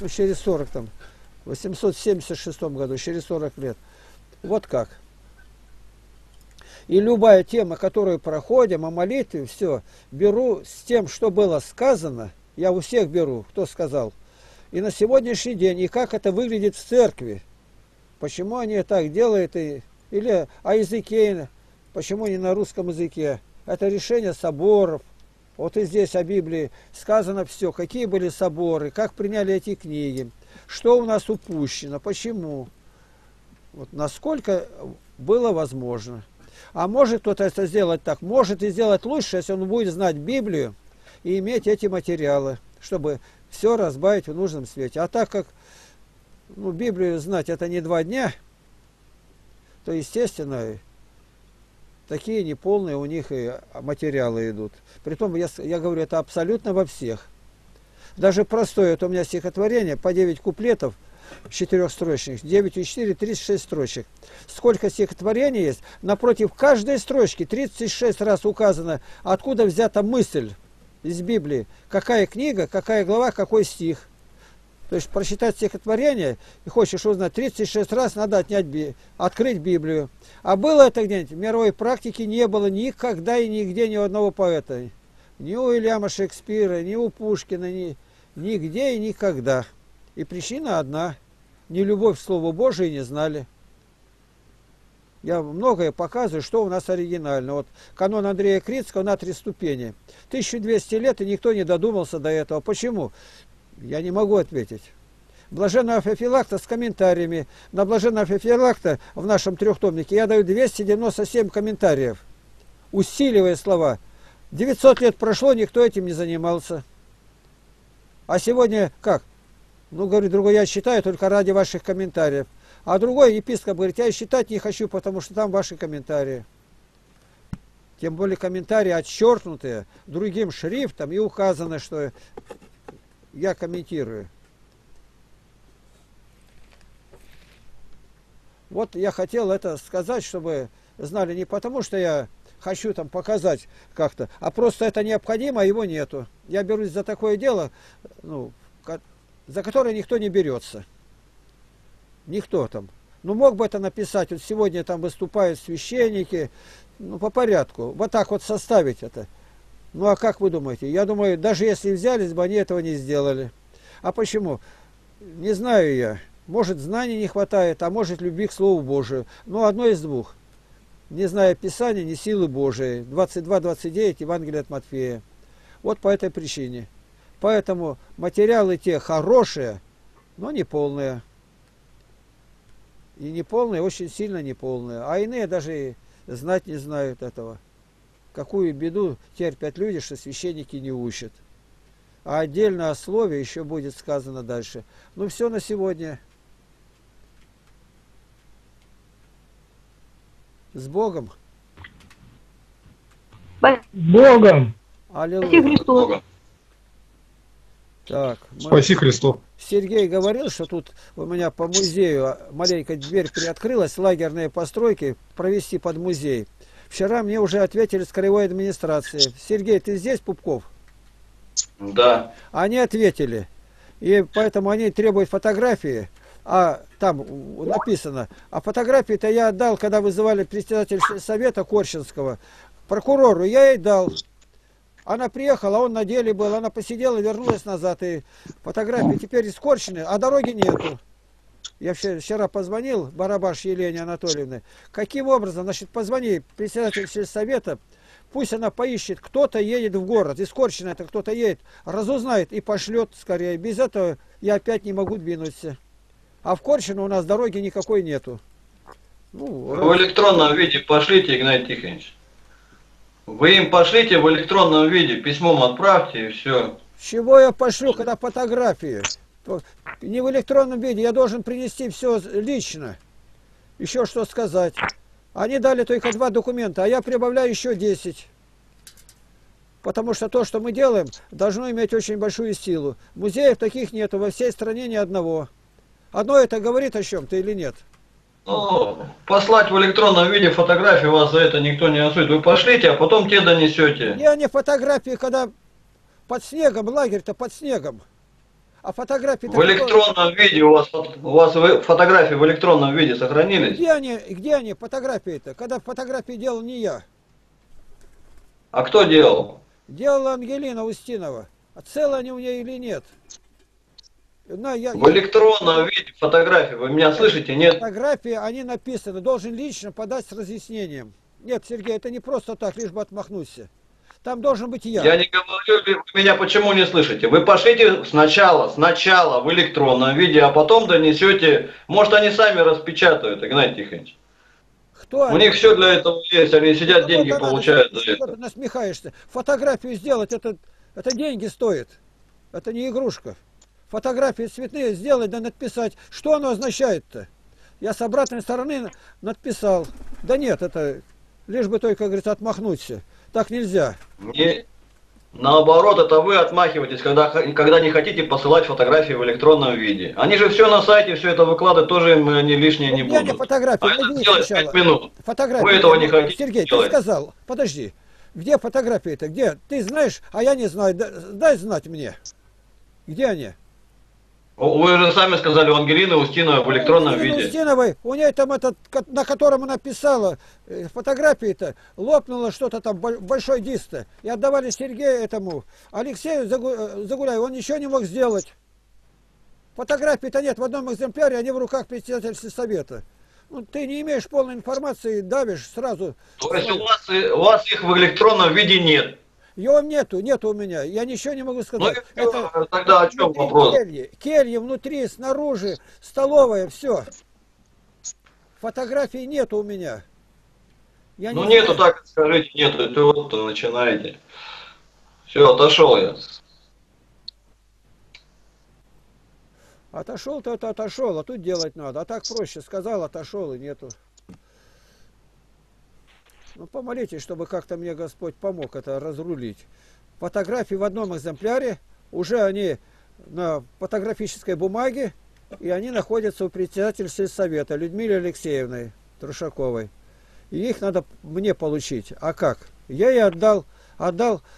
Ну, через 40 там, в 1876 году, через 40 лет. Вот как. И любая тема, которую проходим, о молитве, все, беру с тем, что было сказано, я у всех беру, кто сказал, и на сегодняшний день, и как это выглядит в церкви, почему они так делают, или о языке, почему не на русском языке, это решение соборов, вот и здесь о Библии сказано все, какие были соборы, как приняли эти книги, что у нас упущено, почему, вот насколько было возможно. А может кто-то это сделать так, может и сделать лучше, если он будет знать Библию и иметь эти материалы, чтобы все разбавить в нужном свете. А так как, ну, Библию знать это не 2 дня, то, естественно, такие неполные у них и материалы идут. Притом, я говорю, это абсолютно во всех. Даже простое, это у меня стихотворение по 9 куплетов, 4-строчных, 9,4, 36 строчек. Сколько стихотворений есть? Напротив каждой строчки 36 раз указано, откуда взята мысль из Библии. Какая книга, какая глава, какой стих. То есть прочитать стихотворение, и хочешь узнать, 36 раз надо открыть Библию. А было это где-нибудь? В мировой практике не было никогда и нигде ни у одного поэта. Ни у Уильяма Шекспира, ни у Пушкина, нигде и никогда. И причина одна. Не любовь к Слову Божию не знали. Я многое показываю, что у нас оригинально. Вот канон Андрея Критского на 3 ступени. 1200 лет, и никто не додумался до этого. Почему? Я не могу ответить. Блаженного Феофилакта с комментариями. На Блаженного Феофилакта в нашем 3-томнике я даю 297 комментариев. усиливая слова. 900 лет прошло, никто этим не занимался. А сегодня как? Ну, говорит, другой, я считаю только ради ваших комментариев. А другой епископ говорит, я считать не хочу, потому что там ваши комментарии. Тем более комментарии отчеркнутые другим шрифтом и указано, что я комментирую. Вот я хотел это сказать, чтобы знали, не потому что я хочу там показать как-то, а просто это необходимо, а его нету. Я берусь за такое дело, ну, за которое никто не берется. Никто там. Ну, мог бы это написать, вот сегодня там выступают священники, ну, по порядку, вот так вот составить это. Ну, а как вы думаете? Я думаю, даже если взялись бы, они этого не сделали. А почему? Не знаю я. Может, знаний не хватает, а может, любви к Слову Божию. Ну, одно из двух. Не зная Писания, не силы Божией. 22-29 Евангелие от Матфея. Вот по этой причине. Поэтому материалы те хорошие, но не полные. И неполные, очень сильно неполные. А иные даже и знать не знают этого. Какую беду терпят люди, что священники не учат. А отдельно о слове еще будет сказано дальше. Ну все на сегодня. С Богом. С Богом. Аллилуйя. Так, спаси Христу. Сергей говорил, что тут у меня по музею маленько дверь приоткрылась, лагерные постройки провести под музей. Вчера мне уже ответили с краевой администрации. Сергей, ты здесь, Пупков? Да. Они ответили. И поэтому они требуют фотографии. А там написано. А фотографии-то я отдал, когда вызывали председателя совета Корщинского. Прокурору я ей дал. Она приехала, он на деле был, она посидела, вернулась назад, и фотографии теперь искорчены, а дороги нету. Я вчера позвонил Барабаш Елене Анатольевне. Каким образом? Значит, позвони председателю сельсовета, пусть она поищет, кто-то едет в город, искорчено это, кто-то едет, разузнает и пошлет скорее. Без этого я опять не могу двинуться. А в Корчино у нас дороги никакой нету. Ну, в электронном виде пошлите, Игнатий Тихонович. Вы им пошлите в электронном виде, письмом отправьте и все. Чего я пошлю, когда фотографии? Не в электронном виде, я должен принести все лично. Еще что сказать. Они дали только 2 документа, а я прибавляю еще 10. Потому что то, что мы делаем, должно иметь очень большую силу. Музеев таких нету, во всей стране ни одного. Одно это говорит о чем-то или нет? Ну, послать в электронном виде фотографии, вас за это никто не осудит. Вы пошлите, а потом те донесете. Я не фотографии, когда под снегом, лагерь-то под снегом. А фотографии... В электронном виде у вас фотографии в электронном виде сохранились? Где они фотографии-то? Когда фотографии делал не я. А кто делал? Делала Ангелина Устинова. А целы они у нее или нет? В электронном виде фотографии, вы меня слышите, нет? Фотографии, они написаны, должен лично подать с разъяснением. Нет, Сергей, это не просто так, лишь бы отмахнуться. Там должен быть я. Я не говорю, вы меня почему не слышите? Вы пошлите сначала в электронном виде, а потом донесете. Может, они сами распечатают, Игнатий Тихонович. Кто? У них все для этого есть, они сидят, деньги получают за это. Ты насмехаешься. Фотографию сделать, это деньги стоит. Это не игрушка. Фотографии цветные сделать, да надписать. Что оно означает-то? Я с обратной стороны надписал. Да нет, это лишь бы только, говорит, отмахнуться. Так нельзя. И наоборот, это вы отмахиваетесь, когда не хотите посылать фотографии в электронном виде. Они же все на сайте, все это выкладывают, тоже им они лишние не будут. Я не фотографию. Вы этого не хотите. Сергей, ты сказал, подожди, где фотографии-то? Где? Ты знаешь, а я не знаю. Дай знать мне. Где они? Вы же сами сказали, у Ангелины Устиновой в электронном виде. Устиновой, у нее там этот, на котором она писала фотографии-то, лопнуло что-то там, большой диск-то. И отдавали Сергею этому, Алексею Загуляю, он ничего не мог сделать. Фотографий-то нет, в одном экземпляре они в руках председателя совета. Ну, ты не имеешь полной информации, давишь сразу. То есть у вас их в электронном виде нет? Его нету у меня, я ничего не могу сказать. Ну, это тогда о чем вопрос? Кельи внутри, снаружи, столовая, все. Фотографий нету у меня. Я ну не нету, так скажите, нету, и вот начинаете. Все, отошел я. Отошел-то это отошел, а тут делать надо. А так проще, сказал, отошел и нету. Ну, помолитесь, чтобы как-то мне Господь помог это разрулить. Фотографии в одном экземпляре, уже они на фотографической бумаге, и они находятся у председателя сельсовета Людмилы Алексеевны Трушаковой. И их надо мне получить. А как? Я ей отдал,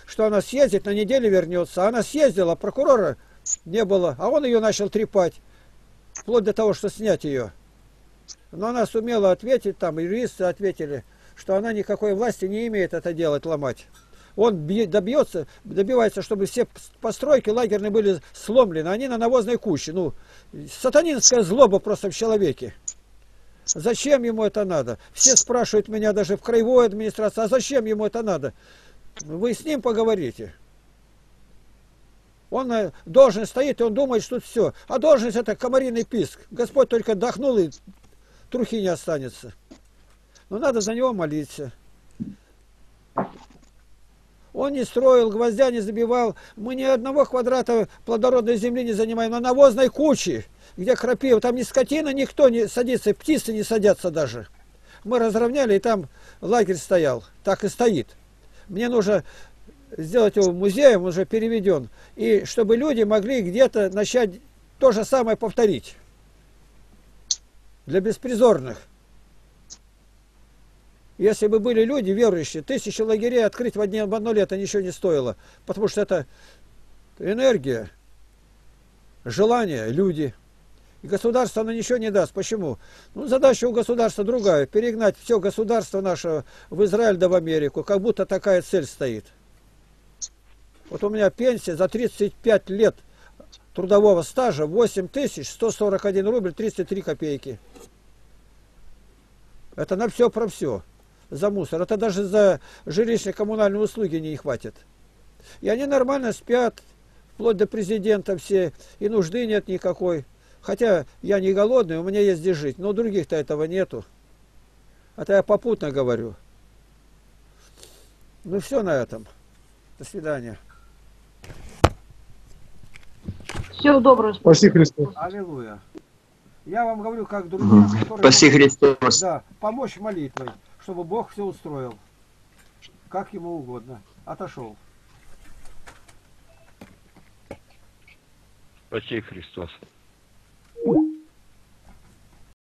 что она съездит, на неделю вернется. Она съездила, прокурора не было, а он ее начал трепать, вплоть до того, что снять ее. Но она сумела ответить, там юристы ответили, что она никакой власти не имеет это делать, ломать. Он добивается, чтобы все постройки лагерные были сломлены, они на навозной куче. Ну, сатанинская злоба просто в человеке. Зачем ему это надо? Все спрашивают меня даже в краевой администрации, а зачем ему это надо? Вы с ним поговорите. Он должность стоит, и он думает, что тут все. А должность это комариный писк. Господь только отдохнул, и трухи не останется. Но надо за него молиться. Он не строил, гвоздя не забивал. Мы ни одного квадрата плодородной земли не занимаем. На навозной куче, где крапива, там ни скотина, никто не садится, птицы не садятся даже. Мы разровняли, и там лагерь стоял. Так и стоит. Мне нужно сделать его музеем, он уже переведен. И чтобы люди могли где-то начать то же самое повторить. Для беспризорных. Если бы были люди верующие, 1000 лагерей открыть в одно лето ничего не стоило. Потому что это энергия, желание, люди. И государство оно ничего не даст. Почему? Ну, задача у государства другая. Перегнать все государство наше в Израиль да в Америку. Как будто такая цель стоит. Вот у меня пенсия за 35 лет трудового стажа 8141 рубль 33 копейки. Это на все про все. За мусор. Это даже за жилищно-коммунальные услуги не хватит. И они нормально спят, вплоть до президента все, и нужды нет никакой. Хотя я не голодный, у меня есть где жить, но других-то этого нету. Это я попутно говорю. Ну все на этом. До свидания. Всего доброго. Спасибо, Христос. Аллилуйя. Я вам говорю, как друзья, спаси Христос. Да, помочь молитвой, чтобы Бог все устроил, как ему угодно. Отошел. Спаси Христос.